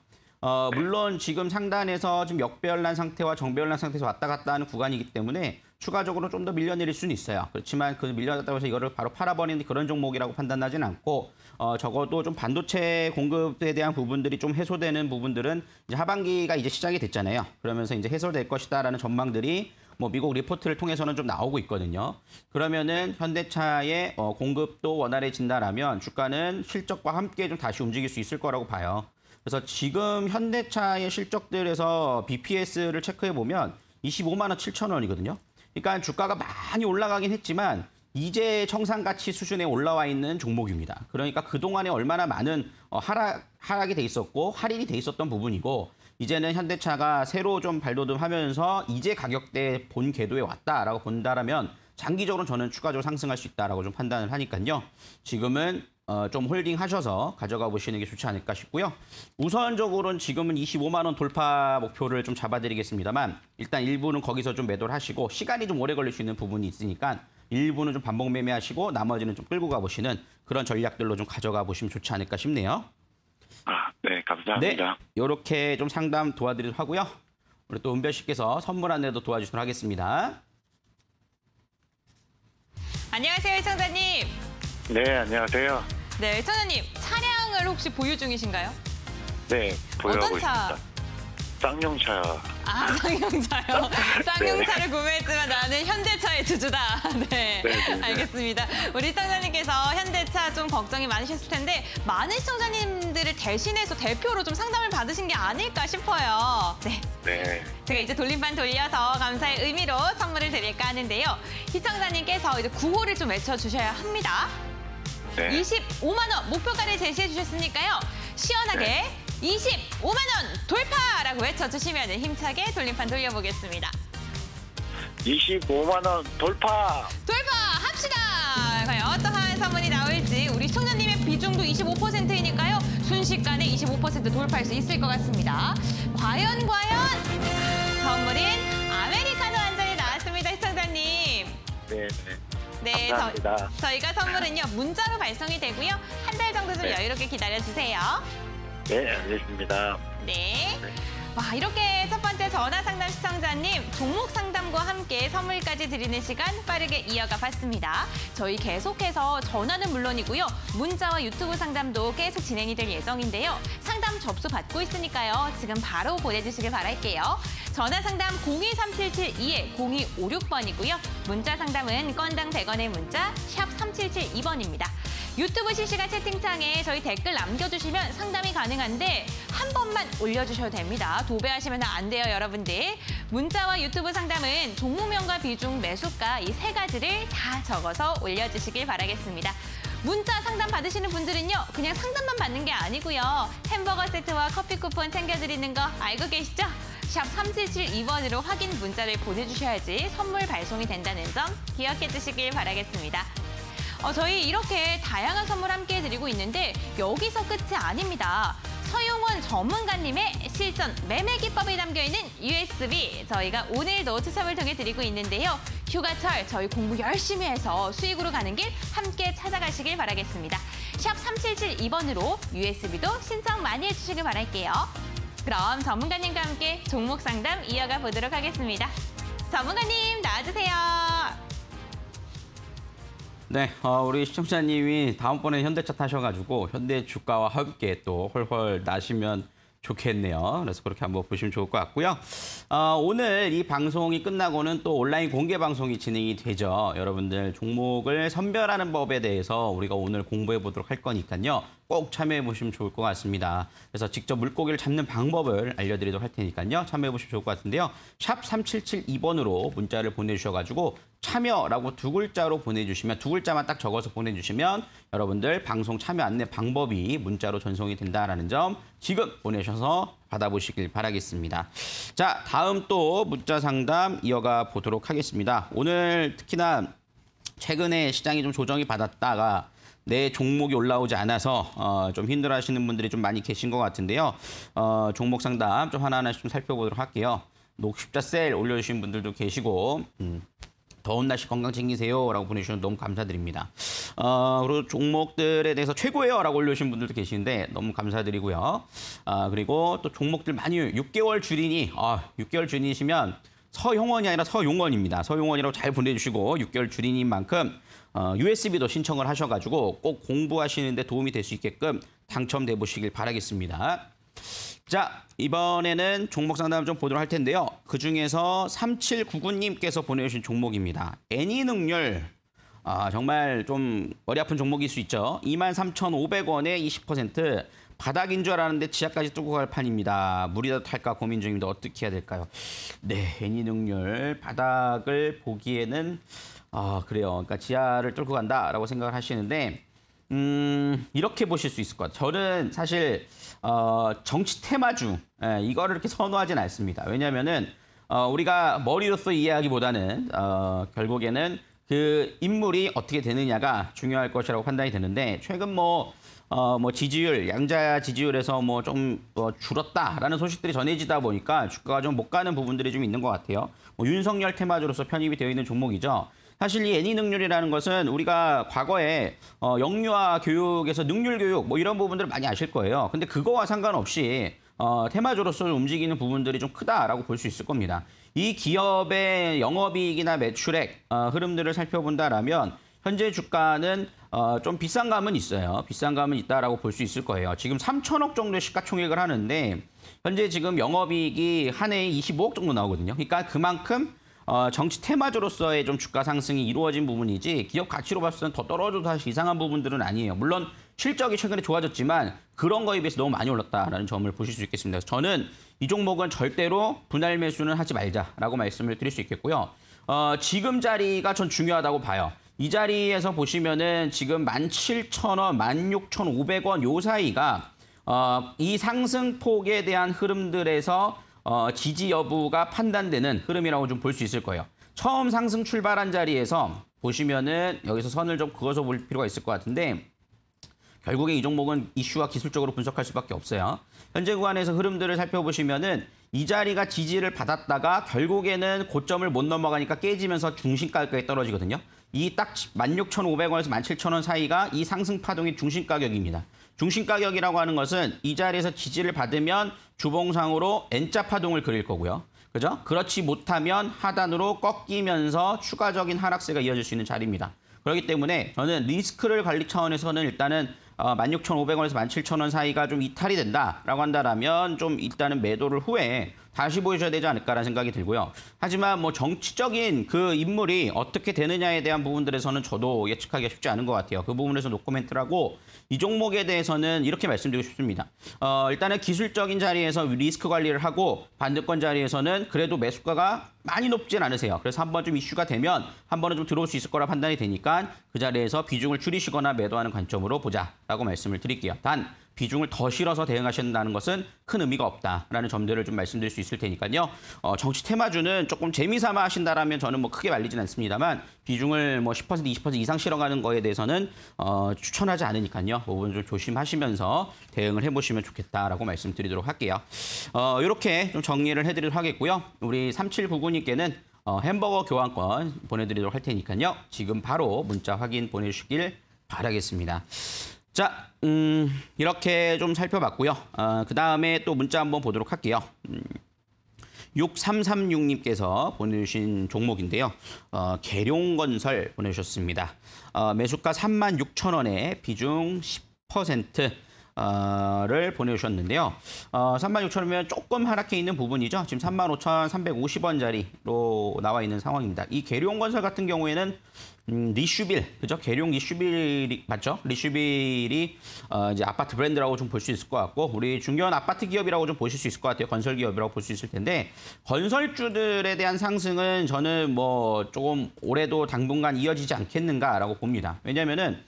물론 지금 상단에서 지금 역배열난 상태와 정배열난 상태에서 왔다 갔다 하는 구간이기 때문에 추가적으로 좀 더 밀려내릴 수는 있어요. 그렇지만 그 밀려났다고 해서 이거를 바로 팔아버리는 그런 종목이라고 판단하진 않고 적어도 좀 반도체 공급에 대한 부분들이 좀 해소되는 부분들은 이제 하반기가 이제 시작이 됐잖아요. 그러면서 이제 해소될 것이다라는 전망들이 뭐 미국 리포트를 통해서는 좀 나오고 있거든요. 그러면은 현대차의 공급도 원활해진다라면 주가는 실적과 함께 좀 다시 움직일 수 있을 거라고 봐요. 그래서 지금 현대차의 실적들에서 BPS를 체크해보면 25만 원 7천 원이거든요. 그러니까 주가가 많이 올라가긴 했지만 이제 청산가치 수준에 올라와 있는 종목입니다. 그러니까 그동안에 얼마나 많은 하락이 돼 있었고 할인이 돼 있었던 부분이고 이제는 현대차가 새로 좀 발돋움하면서 이제 가격대 본 궤도에 왔다라고 본다라면 장기적으로 저는 추가적으로 상승할 수 있다라고 좀 판단을 하니까요. 지금은 좀 홀딩하셔서 가져가 보시는 게 좋지 않을까 싶고요. 우선적으로는 지금은 25만 원 돌파 목표를 좀 잡아드리겠습니다만 일단 일부는 거기서 좀 매도를 하시고 시간이 좀 오래 걸릴 수 있는 부분이 있으니까 일부는 좀 반복 매매하시고 나머지는 좀 끌고 가보시는 그런 전략들로 좀 가져가 보시면 좋지 않을까 싶네요. 네, 감사합니다. 네, 이렇게 좀 상담 도와드리도록 하고요. 우리 또 은별 씨께서 선물 안내도 도와주시도록 하겠습니다. 안녕하세요, 시청자님. 네, 안녕하세요. 네, 시청자님, 차량을 혹시 보유 중이신가요? 네, 보유하고 있습니다. 쌍용차. 아, 쌍용차요? 쌍용차를 네. 구매했지만 나는 현대차의 주주다. 네, 네네네. 알겠습니다. 우리 시청자님께서 현대차 좀 걱정이 많으셨을 텐데 많은 시청자님들을 대신해서 대표로 좀 상담을 받으신 게 아닐까 싶어요. 네. 네. 제가 이제 돌림판 돌려서 감사의 의미로 선물을 드릴까 하는데요. 시청자님께서 이제 구호를 좀 외쳐주셔야 합니다. 네. 25만 원 목표가를 제시해 주셨으니까요. 시원하게. 네. 25만 원 돌파라고 외쳐주시면 힘차게 돌림판 돌려보겠습니다. 25만 원 돌파! 돌파합시다! 과연 어떠한 선물이 나올지 우리 시청자님의 비중도 25%이니까요. 순식간에 25% 돌파할 수 있을 것 같습니다. 과연 선물인 아메리카노 한 잔이 나왔습니다, 시청자님. 네. 네, 저희가 선물은요 문자로 발송이 되고요. 한 달 정도 좀 네. 여유롭게 기다려주세요. 네, 알겠습니다. 네. 와, 이렇게 첫 번째 전화 상담 시청자님, 종목 상담과 함께 선물까지 드리는 시간 빠르게 이어가 봤습니다. 저희 계속해서 전화는 물론이고요. 문자와 유튜브 상담도 계속 진행이 될 예정인데요. 상담 접수 받고 있으니까요. 지금 바로 보내주시길 바랄게요. 전화 상담 023772-0256번이고요. 문자 상담은 건당 100원의 문자, 샵 3772번입니다. 유튜브 실시간 채팅창에 저희 댓글 남겨주시면 상담이 가능한데 한 번만 올려주셔도 됩니다. 도배하시면 안 돼요, 여러분들. 문자와 유튜브 상담은 종목명과 비중, 매수가 이 세 가지를 다 적어서 올려주시길 바라겠습니다. 문자 상담 받으시는 분들은요. 그냥 상담만 받는 게 아니고요. 햄버거 세트와 커피 쿠폰 챙겨드리는 거 알고 계시죠? 샵 3772번으로 확인 문자를 보내주셔야지 선물 발송이 된다는 점 기억해 주시길 바라겠습니다. 저희 이렇게 다양한 선물 함께 해드리고 있는데 여기서 끝이 아닙니다. 서용원 전문가님의 실전 매매 기법이 담겨있는 USB 저희가 오늘도 추첨을 통해 드리고 있는데요. 휴가철 저희 공부 열심히 해서 수익으로 가는 길 함께 찾아가시길 바라겠습니다. 샵 3772번으로 USB도 신청 많이 해주시길 바랄게요. 그럼 전문가님과 함께 종목 상담 이어가 보도록 하겠습니다. 전문가님 나와주세요. 네, 우리 시청자님이 다음번에 현대차 타셔가지고 현대 주가와 함께 또 헐헐 나시면 좋겠네요. 그래서 그렇게 한번 보시면 좋을 것 같고요. 오늘 이 방송이 끝나고는 또 온라인 공개 방송이 진행이 되죠. 여러분들 종목을 선별하는 법에 대해서 우리가 오늘 공부해 보도록 할 거니까요. 꼭 참여해 보시면 좋을 것 같습니다. 그래서 직접 물고기를 잡는 방법을 알려드리도록 할 테니까요. 참여해 보시면 좋을 것 같은데요. 샵 3772번으로 문자를 보내주셔가지고 참여라고 두 글자로 보내주시면 두 글자만 딱 적어서 보내주시면 여러분들 방송 참여 안내 방법이 문자로 전송이 된다라는 점 지금 보내셔서 받아보시길 바라겠습니다. 자, 다음 또 문자 상담 이어가 보도록 하겠습니다. 오늘 특히나 최근에 시장이 좀 조정이 받았다가 내 종목이 올라오지 않아서 좀 힘들어하시는 분들이 좀 많이 계신 것 같은데요. 종목 상담 좀 하나하나씩 좀 살펴보도록 할게요. 녹십자셀 올려주신 분들도 계시고 더운 날씨 건강 챙기세요라고 보내주셔서 너무 감사드립니다. 그리고 종목들에 대해서 최고예요라고 올려주신 분들도 계시는데 너무 감사드리고요. 그리고 또 종목들 많이 6개월 줄이니 6개월 줄이시면 서용원이 아니라 서용원입니다. 서용원이라고 잘 보내주시고 6개월 줄이니 만큼 USB도 신청을 하셔가지고 꼭 공부하시는데 도움이 될 수 있게끔 당첨돼 보시길 바라겠습니다. 자, 이번에는 종목 상담을 좀 보도록 할 텐데요. 그중에서 3799님께서 보내주신 종목입니다. NE능률, 정말 좀 머리 아픈 종목일 수 있죠. 23,500원에 20%, 바닥인 줄 알았는데 지하까지 뚫고 갈 판입니다. 물이라도 탈까 고민 중입니다. 어떻게 해야 될까요? 네, NE능률 바닥을 보기에는 그래요. 그러니까 지하를 뚫고 간다라고 생각을 하시는데 이렇게 보실 수 있을 것 같아요. 저는 사실 정치 테마주 이거를 이렇게 선호하진 않습니다. 왜냐하면은 우리가 머리로서 이해하기보다는 결국에는 그 인물이 어떻게 되느냐가 중요할 것이라고 판단이 되는데 최근 뭐 지지율, 양자 지지율에서 뭐 좀 줄었다라는 소식들이 전해지다 보니까 주가가 좀 못 가는 부분들이 좀 있는 것 같아요. 뭐 윤석열 테마주로서 편입이 되어 있는 종목이죠. 사실 이 NE능률이라는 것은 우리가 과거에 영유아 교육에서 능률 교육 뭐 이런 부분들을 많이 아실 거예요. 근데 그거와 상관없이 테마주로서 움직이는 부분들이 좀 크다라고 볼 수 있을 겁니다. 이 기업의 영업이익이나 매출액 흐름들을 살펴본다라면 현재 주가는 좀 비싼 감은 있어요. 비싼 감은 있다라고 볼 수 있을 거예요. 지금 3,000억 정도의 시가총액을 하는데 현재 지금 영업이익이 한 해에 25억 정도 나오거든요. 그러니까 그만큼 정치 테마주로서의 좀 주가 상승이 이루어진 부분이지 기업 가치로 봤을 때는 더 떨어져도 사실 이상한 부분들은 아니에요. 물론 실적이 최근에 좋아졌지만 그런 거에 비해서 너무 많이 올랐다라는 점을 보실 수 있겠습니다. 저는 이 종목은 절대로 분할 매수는 하지 말자라고 말씀을 드릴 수 있겠고요. 지금 자리가 전 중요하다고 봐요. 이 자리에서 보시면은 지금 17,000원, 16,500원 요 사이가 이 상승폭에 대한 흐름들에서 지지 여부가 판단되는 흐름이라고 좀 볼 수 있을 거예요. 처음 상승 출발한 자리에서 보시면은 여기서 선을 좀 그어서 볼 필요가 있을 것 같은데 결국에 이 종목은 이슈와 기술적으로 분석할 수밖에 없어요. 현재 구간에서 흐름들을 살펴보시면은 이 자리가 지지를 받았다가 결국에는 고점을 못 넘어가니까 깨지면서 중심가격에 떨어지거든요. 이 딱 16,500원에서 17,000원 사이가 이 상승 파동의 중심 가격입니다. 중심 가격이라고 하는 것은 이 자리에서 지지를 받으면 주봉상으로 N자 파동을 그릴 거고요. 그죠? 그렇지 못하면 하단으로 꺾이면서 추가적인 하락세가 이어질 수 있는 자리입니다. 그렇기 때문에 저는 리스크를 관리 차원에서는 일단은 16,500원에서 17,000원 사이가 좀 이탈이 된다라고 한다라면 좀 일단은 매도를 후에 다시 보셔야 되지 않을까라는 생각이 들고요. 하지만 뭐 정치적인 그 인물이 어떻게 되느냐에 대한 부분들에서는 저도 예측하기가 쉽지 않은 것 같아요. 그 부분에서 노코멘트라고 이 종목에 대해서는 이렇게 말씀드리고 싶습니다. 일단은 기술적인 자리에서 리스크 관리를 하고 반대권 자리에서는 그래도 매수가가 많이 높진 않으세요. 그래서 한번 좀 이슈가 되면 한 번은 좀 들어올 수 있을 거라 판단이 되니까 그 자리에서 비중을 줄이시거나 매도하는 관점으로 보자라고 말씀을 드릴게요. 단 비중을 더 실어서 대응하신다는 것은 큰 의미가 없다라는 점들을 좀 말씀드릴 수 있을 테니까요. 정치 테마주는 조금 재미삼아 하신다라면 저는 뭐 크게 말리진 않습니다만 비중을 뭐 10%, 20% 이상 실어가는 거에 대해서는 추천하지 않으니까요. 그 부분 좀 조심하시면서 대응을 해보시면 좋겠다라고 말씀드리도록 할게요. 이렇게 좀 정리를 해드리도록 하겠고요. 우리 3799님께는 햄버거 교환권 보내드리도록 할 테니까요. 지금 바로 문자 확인 보내주시길 바라겠습니다. 자, 이렇게 좀 살펴봤고요. 그 다음에 또 문자 한번 보도록 할게요. 6336님께서 보내주신 종목인데요. 계룡건설 보내주셨습니다. 매수가 36,000원에 비중 10%. 를 보내주셨는데요. 36,000원이면 조금 하락해 있는 부분이죠. 지금 35,350원 자리로 나와 있는 상황입니다. 이 계룡건설 같은 경우에는 리슈빌, 그죠? 계룡 리슈빌 맞죠? 리슈빌이 이제 아파트 브랜드라고 좀 볼 수 있을 것 같고 우리 중견 아파트 기업이라고 좀 보실 수 있을 것 같아요. 건설 기업이라고 볼 수 있을 텐데 건설주들에 대한 상승은 저는 뭐 조금 올해도 당분간 이어지지 않겠는가라고 봅니다. 왜냐면은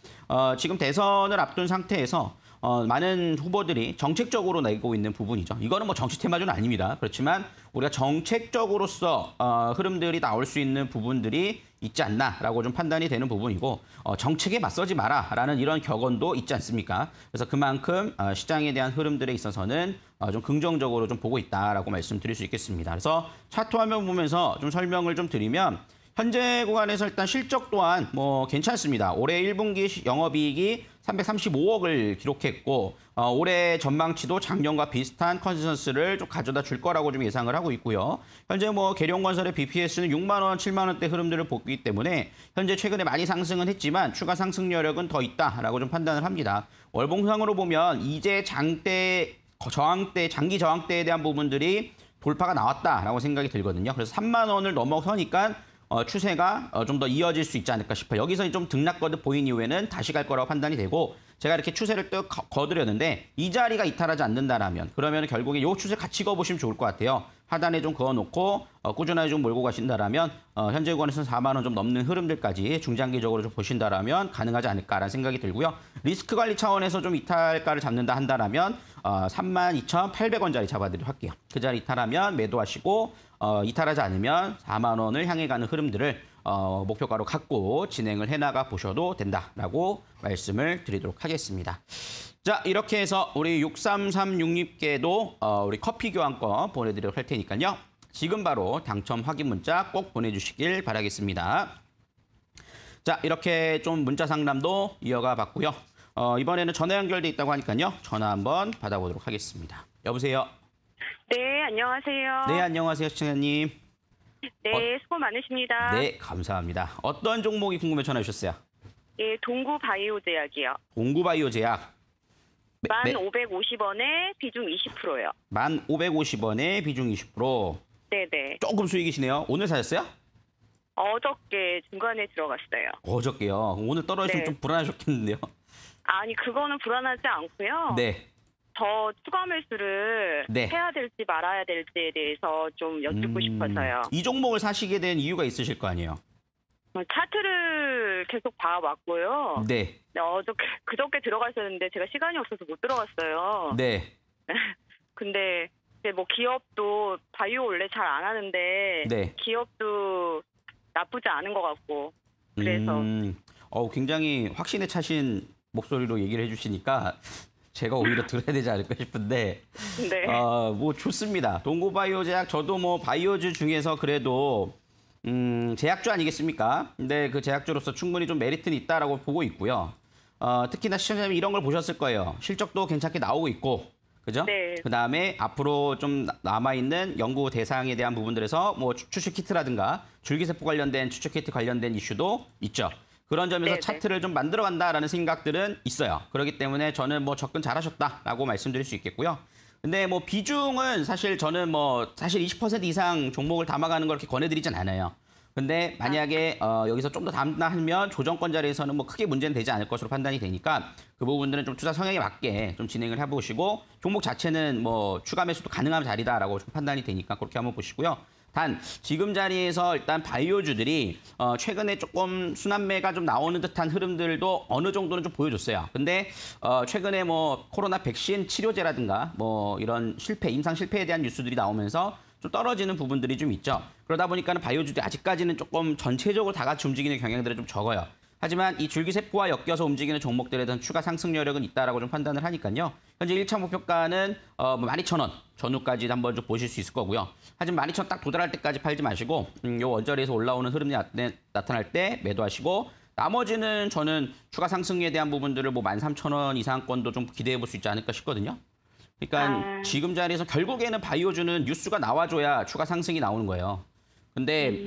지금 대선을 앞둔 상태에서 많은 후보들이 정책적으로 내고 있는 부분이죠. 이거는 뭐 정치 테마주는 아닙니다. 그렇지만 우리가 정책적으로서 흐름들이 나올 수 있는 부분들이 있지 않나라고 좀 판단이 되는 부분이고 정책에 맞서지 마라라는 이런 격언도 있지 않습니까? 그래서 그만큼 시장에 대한 흐름들에 있어서는 좀 긍정적으로 좀 보고 있다라고 말씀드릴 수 있겠습니다. 그래서 차트 화면 보면서 좀 설명을 좀 드리면 현재 구간에서 일단 실적 또한 뭐 괜찮습니다. 올해 1분기 영업이익이 335억을 기록했고 올해 전망치도 작년과 비슷한 컨센서스를 좀 가져다 줄 거라고 좀 예상을 하고 있고요. 현재 뭐 계룡건설의 BPS는 6만 원, 7만 원대 흐름들을 보기 때문에 현재 최근에 많이 상승은 했지만 추가 상승 여력은 더 있다라고 좀 판단을 합니다. 월봉상으로 보면 이제 장기 저항대에 대한 부분들이 돌파가 나왔다라고 생각이 들거든요. 그래서 3만 원을 넘어서니까 추세가 좀 더 이어질 수 있지 않을까 싶어요. 여기서 좀 등락거듭 보인 이후에는 다시 갈 거라고 판단이 되고 제가 이렇게 추세를 또 거드렸는데 이 자리가 이탈하지 않는다라면 그러면 결국에 요 추세 같이 그어보시면 좋을 것 같아요. 하단에 좀 그어놓고 꾸준하게 좀 몰고 가신다라면 현재 구간에서는 4만 원 좀 넘는 흐름들까지 중장기적으로 좀 보신다라면 가능하지 않을까라는 생각이 들고요. 리스크 관리 차원에서 좀 이탈가를 잡는다 한다라면 32,800원짜리 잡아드리도록 할게요. 그 자리 이탈하면 매도하시고 이탈하지 않으면 4만 원을 향해 가는 흐름들을 목표가로 갖고 진행을 해나가 보셔도 된다라고 말씀을 드리도록 하겠습니다. 자, 이렇게 해서 우리 6336님께도 우리 커피 교환권 보내드리도록 할 테니까요. 지금 바로 당첨 확인 문자 꼭 보내주시길 바라겠습니다. 자, 이렇게 좀 문자 상담도 이어가 봤고요. 이번에는 전화 연결돼 있다고 하니까요. 전화 한번 받아보도록 하겠습니다. 여보세요? 네, 안녕하세요. 네, 안녕하세요, 시청자님. 네, 수고 많으십니다. 네, 감사합니다. 어떤 종목이 궁금해 전화 주셨어요? 예, 동구바이오제약이요. 동구바이오제약. 1,550원에 비중 20%요. 1,550원에 비중 20%. 네네. 조금 수익이시네요. 오늘 사셨어요? 어저께 중간에 들어갔어요. 어저께요? 오늘 떨어지면 네. 좀 불안하셨겠는데요? 아니, 그거는 불안하지 않고요. 네. 더 추가 매수를 네. 해야 될지 말아야 될지에 대해서 좀 여쭙고 싶어서요. 이 종목을 사시게 된 이유가 있으실 거 아니에요? 차트를 계속 봐왔고요. 네. 그저께 들어갔었는데 제가 시간이 없어서 못 들어갔어요. 네. 근데 뭐 기업도 바이오 원래 잘 안 하는데 네. 기업도 나쁘지 않은 것 같고 그래서 굉장히 확신에 차신 목소리로 얘기를 해주시니까 제가 오히려 들어야 되지 않을까 싶은데 네. 뭐 좋습니다. 동구바이오제약 저도 뭐 바이오주 중에서 그래도 제약주 아니겠습니까? 근데 그 제약주로서 충분히 좀 메리트는 있다라고 보고 있고요. 특히나 시청자님 이런 걸 보셨을 거예요. 실적도 괜찮게 나오고 있고, 그죠? 네. 그 다음에 앞으로 좀 남아있는 연구 대상에 대한 부분들에서 뭐 추출 키트라든가 줄기세포 관련된 추출 키트 관련된 이슈도 있죠. 그런 점에서 네네. 차트를 좀 만들어간다라는 생각들은 있어요. 그렇기 때문에 저는 뭐 접근 잘하셨다라고 말씀드릴 수 있겠고요. 근데 뭐 비중은 사실 저는 뭐 사실 20% 이상 종목을 담아가는 걸 이렇게 권해드리진 않아요. 근데 만약에 여기서 좀 더 담다 하면 조정권 자리에서는 뭐 크게 문제는 되지 않을 것으로 판단이 되니까 그 부분들은 좀 투자 성향에 맞게 좀 진행을 해보시고 종목 자체는 뭐 추가 매수도 가능한 자리다라고 좀 판단이 되니까 그렇게 한번 보시고요. 단 지금 자리에서 일단 바이오주들이 최근에 조금 순환매가 좀 나오는 듯한 흐름들도 어느 정도는 좀 보여줬어요. 근데 최근에 뭐 코로나 백신 치료제라든가 뭐 이런 임상 실패에 대한 뉴스들이 나오면서 좀 떨어지는 부분들이 좀 있죠. 그러다 보니까는 바이오주들이 아직까지는 조금 전체적으로 다 같이 움직이는 경향들이 좀 적어요. 하지만 이 줄기세포와 엮여서 움직이는 종목들에 대한 추가 상승 여력은 있다라고 좀 판단을 하니까요. 현재 1차 목표가는 12,000원 전후까지 한번 좀 보실 수 있을 거고요. 하지만 12,000원 딱 도달할 때까지 팔지 마시고 요 원자리에서 올라오는 흐름이 나타날 때 매도하시고 나머지는 저는 추가 상승에 대한 부분들을 뭐 13,000원 이상권도 좀 기대해 볼 수 있지 않을까 싶거든요. 그러니까 지금 자리에서 결국에는 바이오주는 뉴스가 나와줘야 추가 상승이 나오는 거예요. 근데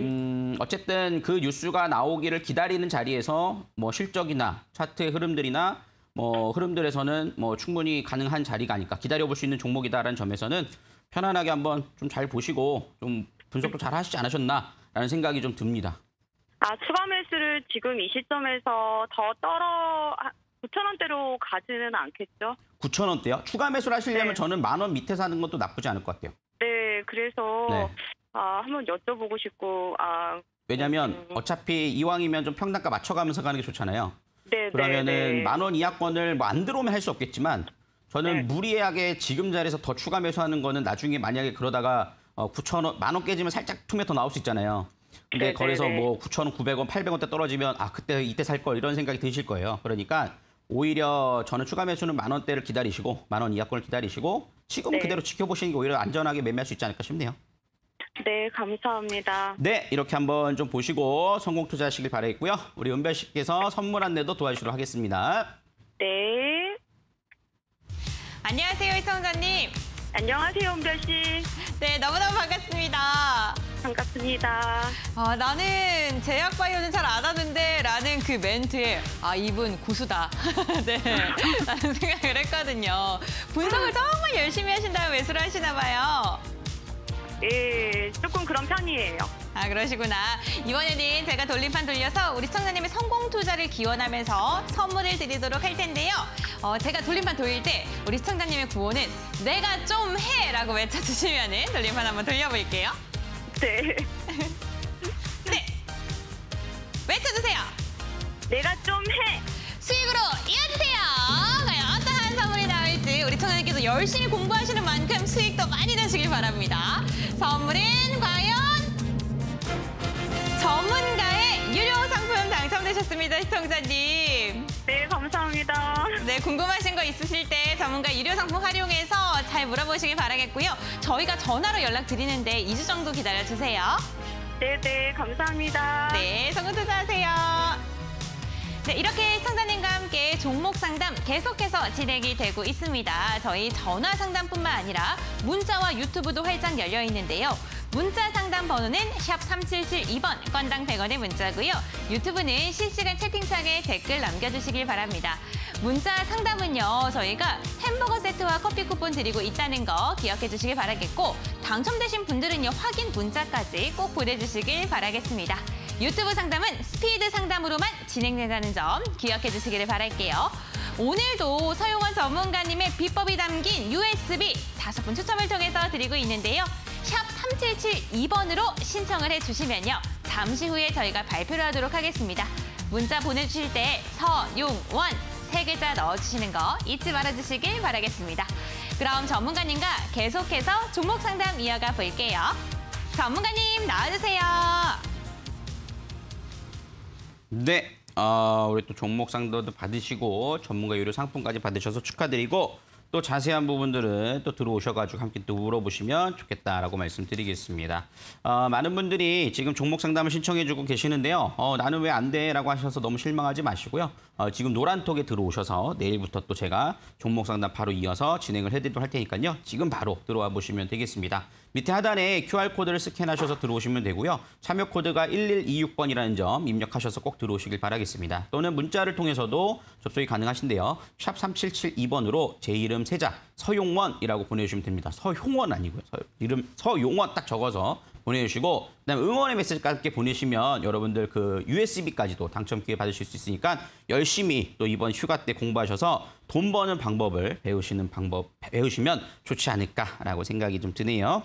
어쨌든 그 뉴스가 나오기를 기다리는 자리에서 뭐 실적이나 차트의 흐름들이나 뭐 흐름들에서는 뭐 충분히 가능한 자리가 아닐까 기다려볼 수 있는 종목이다라는 점에서는 편안하게 한번 좀 잘 보시고 좀 분석도 잘 하시지 않으셨나라는 생각이 좀 듭니다. 아, 추가 매수를 지금 이 시점에서 더 9,000원대로 가지는 않겠죠? 9,000원대요? 추가 매수를 하시려면 네. 저는 10,000원 밑에 사는 것도 나쁘지 않을 것 같아요. 네, 그래서 네. 한번 여쭤보고 싶고 왜냐하면 어차피 이왕이면 좀 평단가 맞춰가면서 가는 게 좋잖아요. 네, 그러면은 네. 10,000원 이하권을 뭐 안 들어오면 할 수 없겠지만 저는 네. 무리하게 지금 자리에서 더 추가 매수하는 거는 나중에 만약에 그러다가 9,000원 10,000원 깨지면 살짝 툼에 더 나올 수 있잖아요. 근데 네, 거래에서 네, 네. 뭐 9,000원, 900원, 800원대 떨어지면 그때 이때 살 걸 이런 생각이 드실 거예요. 그러니까 오히려 저는 추가 매수는 10,000원대를 기다리시고 10,000원 이하권을 기다리시고 지금은 네. 그대로 지켜보시는 게 오히려 안전하게 매매할 수 있지 않을까 싶네요. 네, 감사합니다. 네, 이렇게 한번 좀 보시고 성공 투자하시길 바라겠고요. 우리 은별 씨께서 선물 안내도 도와주시도록 하겠습니다. 네. 안녕하세요, 시청자님. 안녕하세요, 은별 씨. 네, 너무너무 반갑습니다. 반갑습니다. 나는 제약 바이오는 잘 안 하는데 라는 그 멘트에 이분 고수다. 네, 라는 생각을 했거든요. 분석을 정말 열심히 하신 다음 매수를 하시나 봐요. 예, 조금 그런 편이에요. 아, 그러시구나. 이번에는 제가 돌림판 돌려서 우리 시청자님의 성공 투자를 기원하면서 선물을 드리도록 할 텐데요. 제가 돌림판 돌릴 때 우리 시청자님의 구호는 내가 좀 해! 라고 외쳐주시면은 돌림판 한번 돌려볼게요. 네. 네. 외쳐주세요. 내가 좀 해! 수익으로 이어주세요. 과연 어떠한 선물이 나올지 우리 청년님께서 열심히 공부하시는 만큼 수익도 많이 내시길 바랍니다. 선물은 과연 전문가의 유료 상품 당첨되셨습니다, 시청자님. 네, 감사합니다. 네, 궁금하신 거 있으실 때 전문가 유료 상품 활용해서 잘 물어보시길 바라겠고요. 저희가 전화로 연락드리는데 2주 정도 기다려주세요. 네, 감사합니다. 네, 성공 투자하세요. 네, 이렇게 시청자님과 함께 종목 상담 계속해서 진행이 되고 있습니다. 저희 전화 상담뿐만 아니라 문자와 유튜브도 활짝 열려 있는데요. 문자 상담 번호는 샵 3772번, 건당 100원의 문자고요. 유튜브는 실시간 채팅창에 댓글 남겨주시길 바랍니다. 문자 상담은요, 저희가 햄버거 세트와 커피 쿠폰 드리고 있다는 거 기억해 주시길 바라겠고, 당첨되신 분들은요, 확인 문자까지 꼭 보내주시길 바라겠습니다. 유튜브 상담은 스피드 상담으로만 진행된다는 점 기억해 주시기를 바랄게요. 오늘도 서용원 전문가님의 비법이 담긴 USB 5분 추첨을 통해서 드리고 있는데요. 샵 3772번으로 신청을 해주시면요. 잠시 후에 저희가 발표를 하도록 하겠습니다. 문자 보내주실 때 서용원 3글자 넣어주시는 거 잊지 말아주시길 바라겠습니다. 그럼 전문가님과 계속해서 종목 상담 이어가 볼게요. 전문가님 나와주세요. 네, 우리 또 종목 상담도 받으시고 전문가 유료 상품까지 받으셔서 축하드리고 또 자세한 부분들은 또 들어오셔가지고 함께 또 물어보시면 좋겠다라고 말씀드리겠습니다. 많은 분들이 지금 종목 상담을 신청해주고 계시는데요. 나는 왜 안 돼? 라고 하셔서 너무 실망하지 마시고요. 지금 노란톡에 들어오셔서 내일부터 또 제가 종목 상담 바로 이어서 진행을 해드리도록 할 테니까요. 지금 바로 들어와 보시면 되겠습니다. 밑에 하단에 QR코드를 스캔하셔서 들어오시면 되고요. 참여 코드가 1126번이라는 점 입력하셔서 꼭 들어오시길 바라겠습니다. 또는 문자를 통해서도 접속이 가능하신데요. 샵 3772번으로 제 이름 세자 서용원이라고 보내주시면 됩니다. 서용원 아니고요. 이름 서용원 딱 적어서 보내주시고 그다음에 응원의 메시지까지 함께 보내시면 여러분들 그 USB까지도 당첨 기회 받으실 수 있으니까 열심히 또 이번 휴가 때 공부하셔서 돈 버는 방법을 배우시면 좋지 않을까라고 생각이 좀 드네요.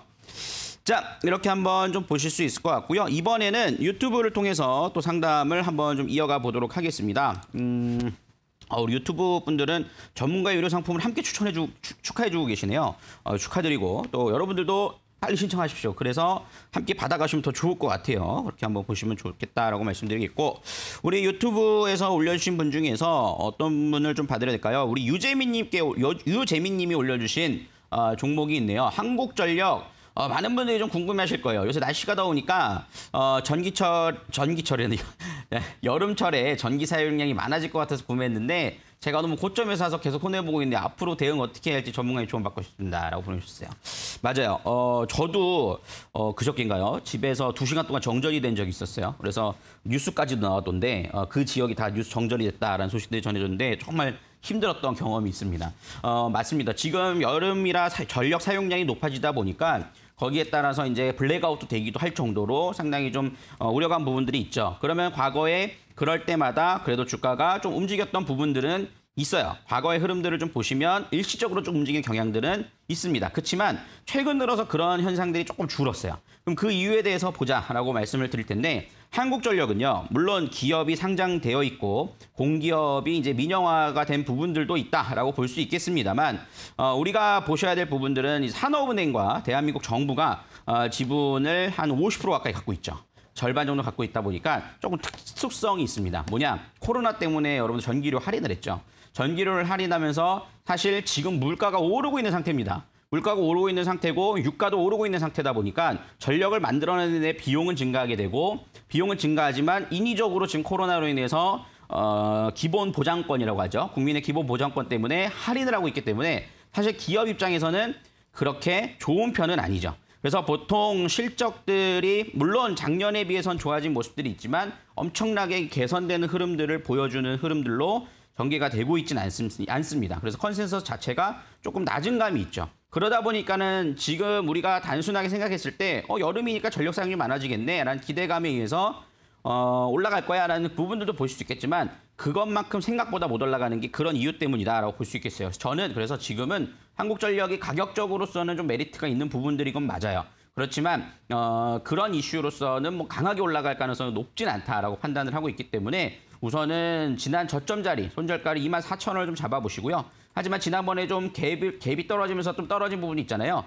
자, 이렇게 한번 좀 보실 수 있을 것 같고요. 이번에는 유튜브를 통해서 또 상담을 한번 좀 이어가 보도록 하겠습니다. 우리 유튜브 분들은 전문가 유료 상품을 함께 축하해주고 계시네요. 축하드리고 또 여러분들도 빨리 신청하십시오. 그래서 함께 받아가시면 더 좋을 것 같아요. 그렇게 한번 보시면 좋겠다라고 말씀드리겠고 우리 유튜브에서 올려주신 분 중에서 어떤 분을 좀 받으려 될까요? 우리 유재민님이 올려주신 종목이 있네요. 한국전력. 많은 분들이 좀 궁금해하실 거예요. 요새 날씨가 더우니까 전기철에는 여름철에 전기 사용량이 많아질 것 같아서 구매했는데 제가 너무 고점에서 사서 계속 손해보고 있는데 앞으로 대응 어떻게 해야 할지 전문가님 조언받고 싶습니다라고 보내주셨어요. 맞아요. 저도 그저께인가요? 집에서 2시간 동안 정전이 된 적이 있었어요. 그래서 뉴스까지도 나왔던데 그 지역이 다 뉴스 정전이 됐다라는 소식들이 전해졌는데 정말 힘들었던 경험이 있습니다. 맞습니다. 지금 여름이라 전력 사용량이 높아지다 보니까 거기에 따라서 이제 블랙아웃도 되기도 할 정도로 상당히 좀 우려감 부분들이 있죠. 그러면 과거에 그럴 때마다 그래도 주가가 좀 움직였던 부분들은 있어요. 과거의 흐름들을 좀 보시면 일시적으로 좀 움직인 경향들은 있습니다. 그렇지만 최근 들어서 그런 현상들이 조금 줄었어요. 그럼 그 이유에 대해서 보자라고 말씀을 드릴 텐데 한국전력은요. 물론 기업이 상장되어 있고 공기업이 이제 민영화가 된 부분들도 있다라고 볼 수 있겠습니다만 우리가 보셔야 될 부분들은 산업은행과 대한민국 정부가 지분을 한 50% 가까이 갖고 있죠. 절반 정도 갖고 있다 보니까 조금 특수성이 있습니다. 뭐냐? 코로나 때문에 여러분들 전기료 할인을 했죠. 전기료를 할인하면서 사실 지금 물가가 오르고 있는 상태입니다. 물가가 오르고 있는 상태고 유가도 오르고 있는 상태다 보니까 전력을 만들어내는 데 비용은 증가하게 되고 비용은 증가하지만 인위적으로 지금 코로나로 인해서 기본 보장권이라고 하죠. 국민의 기본 보장권 때문에 할인을 하고 있기 때문에 사실 기업 입장에서는 그렇게 좋은 편은 아니죠. 그래서 보통 실적들이 물론 작년에 비해선 좋아진 모습들이 있지만 엄청나게 개선되는 흐름들을 보여주는 흐름들로 전개가 되고 있지는 않습니다. 그래서 컨센서스 자체가 조금 낮은 감이 있죠. 그러다 보니까는 지금 우리가 단순하게 생각했을 때 여름이니까 전력 사용이 많아지겠네라는 기대감에 의해서 올라갈 거야라는 부분들도 보실 수 있겠지만 그것만큼 생각보다 못 올라가는 게 그런 이유 때문이다라고 볼 수 있겠어요. 저는 그래서 지금은 한국전력이 가격적으로서는 좀 메리트가 있는 부분들이 건 맞아요. 그렇지만 그런 이슈로서는 뭐 강하게 올라갈 가능성은 높진 않다라고 판단을 하고 있기 때문에 우선은 지난 저점 자리, 손절가를 24,000원을 좀 잡아보시고요. 하지만 지난번에 좀 갭이 떨어지면서 좀 떨어진 부분이 있잖아요.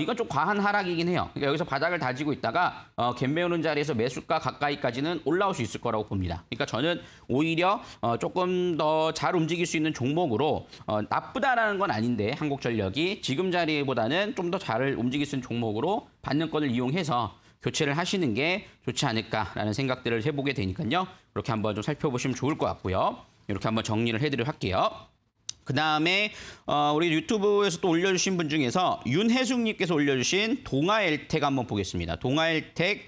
이건 좀 과한 하락이긴 해요. 그러니까 여기서 바닥을 다지고 있다가 갭 메우는 자리에서 매수가 가까이까지는 올라올 수 있을 거라고 봅니다. 그러니까 저는 오히려 조금 더 잘 움직일 수 있는 종목으로 나쁘다라는 건 아닌데 한국전력이 지금 자리보다는 좀 더 잘 움직일 수 있는 종목으로 반등권을 이용해서 교체를 하시는 게 좋지 않을까라는 생각들을 해보게 되니까요. 이렇게 한번 좀 살펴보시면 좋을 것 같고요. 이렇게 한번 정리를 해드리도록 할게요. 그다음에 우리 유튜브에서 또 올려주신 분 중에서 윤혜숙님께서 올려주신 동아엘텍 한번 보겠습니다. 동아엘텍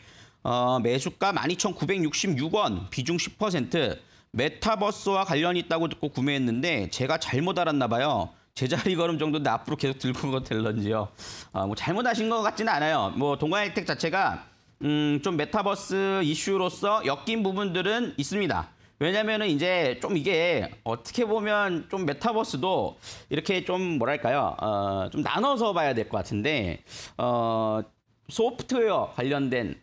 매수가 12,966원, 비중 10%. 메타버스와 관련이 있다고 듣고 구매했는데 제가 잘못 알았나 봐요. 제자리 걸음 정도인데 앞으로 계속 들고 될런지요. 뭐 잘못하신 것 같지는 않아요. 뭐 동아엘텍 자체가 좀 메타버스 이슈로서 엮인 부분들은 있습니다. 왜냐면은 이제 좀 이게 어떻게 보면 좀 메타버스도 이렇게 좀 뭐랄까요? 좀 나눠서 봐야 될 것 같은데 소프트웨어 관련된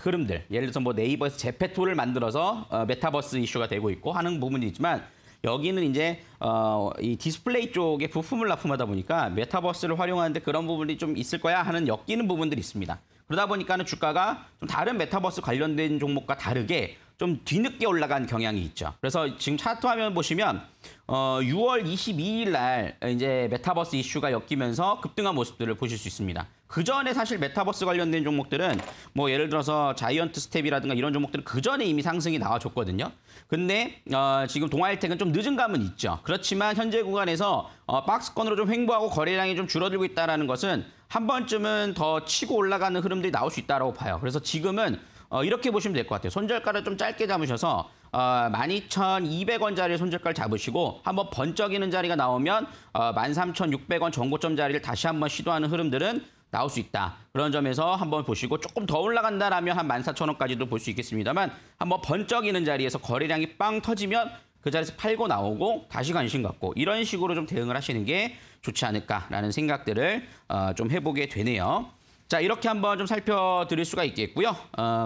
흐름들, 예를 들어서 뭐 네이버에서 제페토를 만들어서 메타버스 이슈가 되고 있고 하는 부분이 있지만. 여기는 이제 이 디스플레이 쪽에 부품을 납품하다 보니까 메타버스를 활용하는데 그런 부분이 좀 있을 거야 하는 엮이는 부분들이 있습니다. 그러다 보니까는 주가가 좀 다른 메타버스 관련된 종목과 다르게 좀 뒤늦게 올라간 경향이 있죠. 그래서 지금 차트 화면 보시면 6월 22일 날 이제 메타버스 이슈가 엮이면서 급등한 모습들을 보실 수 있습니다. 그 전에 사실 메타버스 관련된 종목들은 뭐 예를 들어서 자이언트 스텝이라든가 이런 종목들은 그 전에 이미 상승이 나와줬거든요. 근데 지금 동아일텍은 좀 늦은 감은 있죠. 그렇지만 현재 구간에서 박스권으로 좀 횡보하고 거래량이 좀 줄어들고 있다는 것은 한 번쯤은 더 치고 올라가는 흐름들이 나올 수 있다고 봐요. 그래서 지금은 이렇게 보시면 될 것 같아요. 손절가를 좀 짧게 잡으셔서 12,200원 자리에 손절가를 잡으시고 한번 번쩍이는 자리가 나오면 13,600원 전고점 자리를 다시 한번 시도하는 흐름들은 나올 수 있다. 그런 점에서 한번 보시고 조금 더 올라간다라면 한 14,000원까지도 볼 수 있겠습니다만 한번 번쩍이는 자리에서 거래량이 빵 터지면 그 자리에서 팔고 나오고 다시 관심 갖고 이런 식으로 좀 대응을 하시는 게 좋지 않을까라는 생각들을 좀 해보게 되네요. 자, 이렇게 한번 좀 살펴드릴 수가 있겠고요.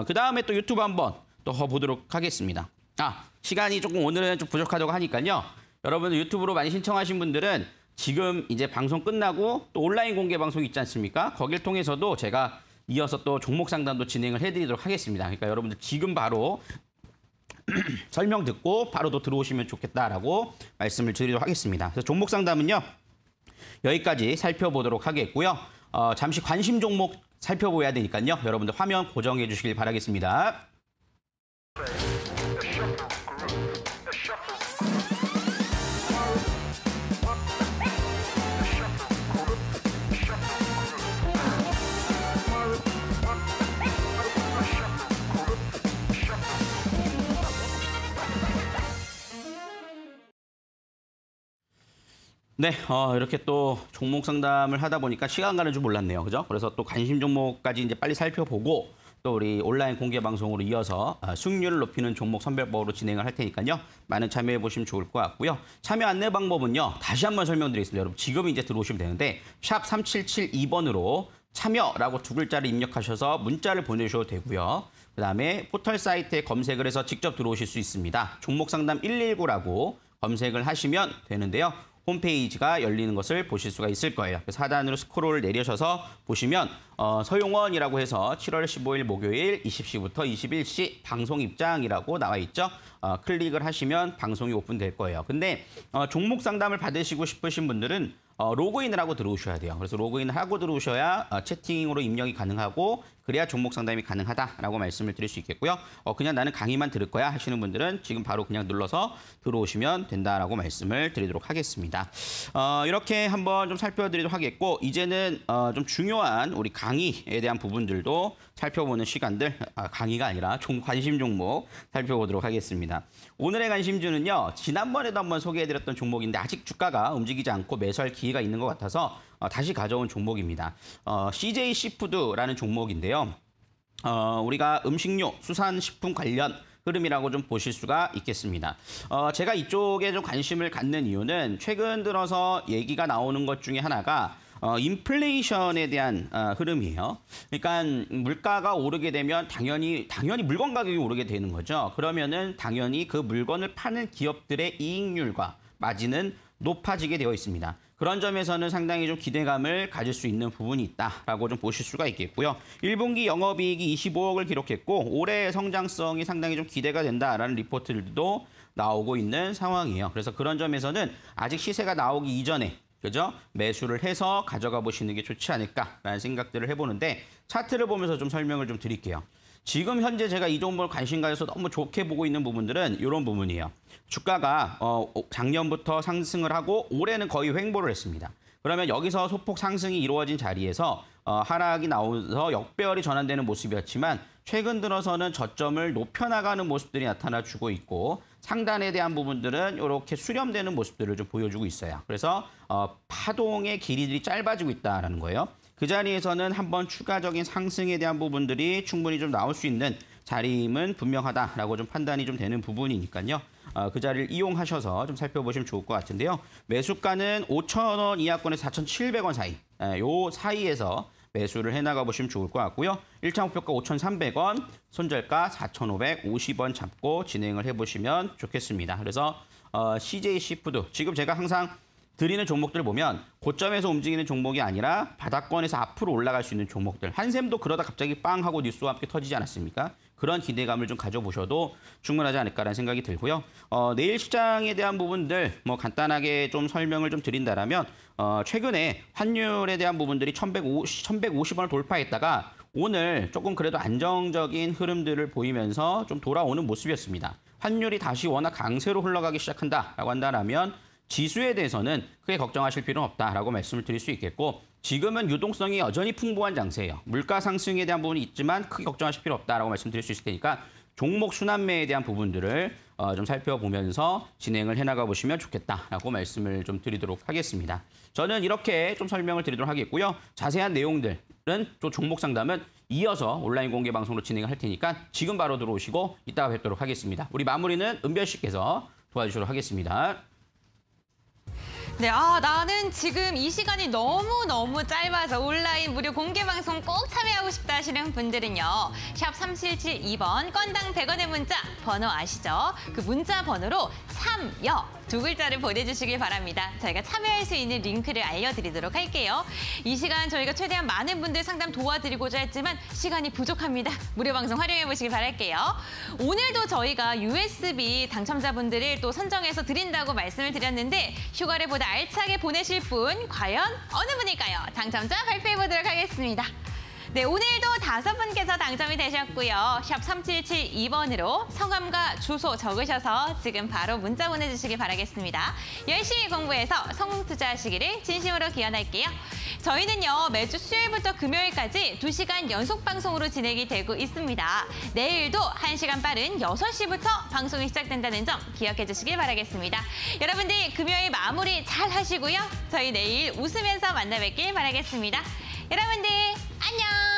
그 다음에 또 유튜브 한번 또 보도록 하겠습니다. 시간이 조금 오늘은 좀 부족하다고 하니까요. 여러분 유튜브로 많이 신청하신 분들은 지금 이제 방송 끝나고 또 온라인 공개 방송이 있지 않습니까? 거길 통해서도 제가 이어서 또 종목 상담도 진행을 해드리도록 하겠습니다. 그러니까 여러분들 지금 바로 설명 듣고 바로 또 들어오시면 좋겠다라고 말씀을 드리도록 하겠습니다. 그래서 종목 상담은요. 여기까지 살펴보도록 하겠고요. 잠시 관심 종목 살펴보야 되니까요. 여러분들 화면 고정해 주시길 바라겠습니다. 네, 이렇게 또 종목 상담을 하다 보니까 시간 가는 줄 몰랐네요. 그죠? 그래서 또 관심 종목까지 이제 빨리 살펴보고 또 우리 온라인 공개 방송으로 이어서 승률을 높이는 종목 선별법으로 진행을 할 테니까요. 많은 참여해 보시면 좋을 것 같고요. 참여 안내 방법은요. 다시 한번 설명드리겠습니다. 여러분 지금 이제 들어오시면 되는데 샵 3772번으로 참여라고 두 글자를 입력하셔서 문자를 보내주셔도 되고요. 그다음에 포털 사이트에 검색을 해서 직접 들어오실 수 있습니다. 종목 상담 119라고 검색을 하시면 되는데요. 홈페이지가 열리는 것을 보실 수가 있을 거예요. 그래서 하단으로 스크롤을 내려셔서 보시면 서용원이라고 해서 7월 15일 목요일 20시부터 21시 방송 입장이라고 나와 있죠. 클릭을 하시면 방송이 오픈될 거예요. 근데 종목 상담을 받으시고 싶으신 분들은 로그인을 하고 들어오셔야 돼요. 그래서 로그인을 하고 들어오셔야 채팅으로 입력이 가능하고 그래야 종목 상담이 가능하다라고 말씀을 드릴 수 있겠고요. 그냥 나는 강의만 들을 거야 하시는 분들은 지금 바로 그냥 눌러서 들어오시면 된다라고 말씀을 드리도록 하겠습니다. 이렇게 한번 좀 살펴드리도록 하겠고 이제는 좀 중요한 우리 강의에 대한 부분들도 살펴보는 시간들, 강의가 아니라 관심 종목 살펴보도록 하겠습니다. 오늘의 관심주는요. 지난번에도 한번 소개해드렸던 종목인데 아직 주가가 움직이지 않고 매수할 기회가 있는 것 같아서 다시 가져온 종목입니다. CJ씨푸드라는 종목인데요. 우리가 음식료, 수산식품 관련 흐름이라고 좀 보실 수가 있겠습니다. 제가 이쪽에 좀 관심을 갖는 이유는 최근 들어서 얘기가 나오는 것 중에 하나가 인플레이션에 대한 흐름이에요. 그러니까 물가가 오르게 되면 당연히 물건 가격이 오르게 되는 거죠. 그러면은 당연히 그 물건을 파는 기업들의 이익률과 마진은 높아지게 되어 있습니다. 그런 점에서는 상당히 좀 기대감을 가질 수 있는 부분이 있다라고 좀 보실 수가 있겠고요. 1분기 영업이익이 25억을 기록했고 올해의 성장성이 상당히 좀 기대가 된다라는 리포트들도 나오고 있는 상황이에요. 그래서 그런 점에서는 아직 시세가 나오기 이전에 그죠? 매수를 해서 가져가 보시는 게 좋지 않을까라는 생각들을 해보는데 차트를 보면서 좀 설명을 좀 드릴게요. 지금 현재 제가 이 종목을 관심 가져서 너무 좋게 보고 있는 부분들은 이런 부분이에요. 주가가 작년부터 상승을 하고 올해는 거의 횡보를 했습니다. 그러면 여기서 소폭 상승이 이루어진 자리에서 하락이 나오면서 역배열이 전환되는 모습이었지만 최근 들어서는 저점을 높여나가는 모습들이 나타나주고 있고 상단에 대한 부분들은 이렇게 수렴되는 모습들을 좀 보여주고 있어요. 그래서 파동의 길이들이 짧아지고 있다는 거예요. 그 자리에서는 한번 추가적인 상승에 대한 부분들이 충분히 좀 나올 수 있는 자리임은 분명하다라고 좀 판단이 좀 되는 부분이니까요. 그 자리를 이용하셔서 좀 살펴보시면 좋을 것 같은데요. 매수가는 5,000원 이하권에서 4,700원 사이, 요 사이에서 매수를 해나가 보시면 좋을 것 같고요. 1차 목표가 5,300원, 손절가 4,550원 잡고 진행을 해보시면 좋겠습니다. 그래서 CJ씨푸드, 지금 제가 항상 드리는 종목들 보면 고점에서 움직이는 종목이 아니라 바닥권에서 앞으로 올라갈 수 있는 종목들. 한샘도 그러다 갑자기 빵 하고 뉴스와 함께 터지지 않았습니까? 그런 기대감을 좀 가져보셔도 충분하지 않을까라는 생각이 들고요. 내일 시장에 대한 부분들 뭐 간단하게 좀 설명을 좀 드린다라면 최근에 환율에 대한 부분들이 1150원을 돌파했다가 오늘 조금 그래도 안정적인 흐름들을 보이면서 좀 돌아오는 모습이었습니다. 환율이 다시 워낙 강세로 흘러가기 시작한다라고 한다면 지수에 대해서는 크게 걱정하실 필요는 없다라고 말씀을 드릴 수 있겠고 지금은 유동성이 여전히 풍부한 장세예요. 물가 상승에 대한 부분이 있지만 크게 걱정하실 필요 없다라고 말씀드릴 수 있을 테니까 종목 순환매에 대한 부분들을 좀 살펴보면서 진행을 해나가 보시면 좋겠다라고 말씀을 좀 드리도록 하겠습니다. 저는 이렇게 좀 설명을 드리도록 하겠고요. 자세한 내용들은 또 종목 상담은 이어서 온라인 공개 방송으로 진행을 할 테니까 지금 바로 들어오시고 이따가 뵙도록 하겠습니다. 우리 마무리는 은별 씨께서 도와주시도록 하겠습니다. 네, 나는 지금 이 시간이 너무너무 짧아서 온라인 무료 공개 방송 꼭 참여하고 싶다 하시는 분들은요. 샵 3772번, 건당 100원의 문자, 번호 아시죠? 그 문자 번호로 참여! 2글자를 보내주시길 바랍니다. 저희가 참여할 수 있는 링크를 알려드리도록 할게요. 이 시간 저희가 최대한 많은 분들 상담 도와드리고자 했지만 시간이 부족합니다. 무료 방송 활용해보시길 바랄게요. 오늘도 저희가 USB 당첨자분들을 또 선정해서 드린다고 말씀을 드렸는데 휴가를 보다 알차게 보내실 분 과연 어느 분일까요? 당첨자 발표해보도록 하겠습니다. 네, 오늘도 5분께서 당첨이 되셨고요. 샵 3772번으로 성함과 주소 적으셔서 지금 바로 문자 보내주시길 바라겠습니다. 열심히 공부해서 성공 투자하시기를 진심으로 기원할게요. 저희는요, 매주 수요일부터 금요일까지 2시간 연속 방송으로 진행이 되고 있습니다. 내일도 1시간 빠른 6시부터 방송이 시작된다는 점 기억해 주시길 바라겠습니다. 여러분들 금요일 마무리 잘 하시고요. 저희 내일 웃으면서 만나뵙길 바라겠습니다. 여러분들 안녕!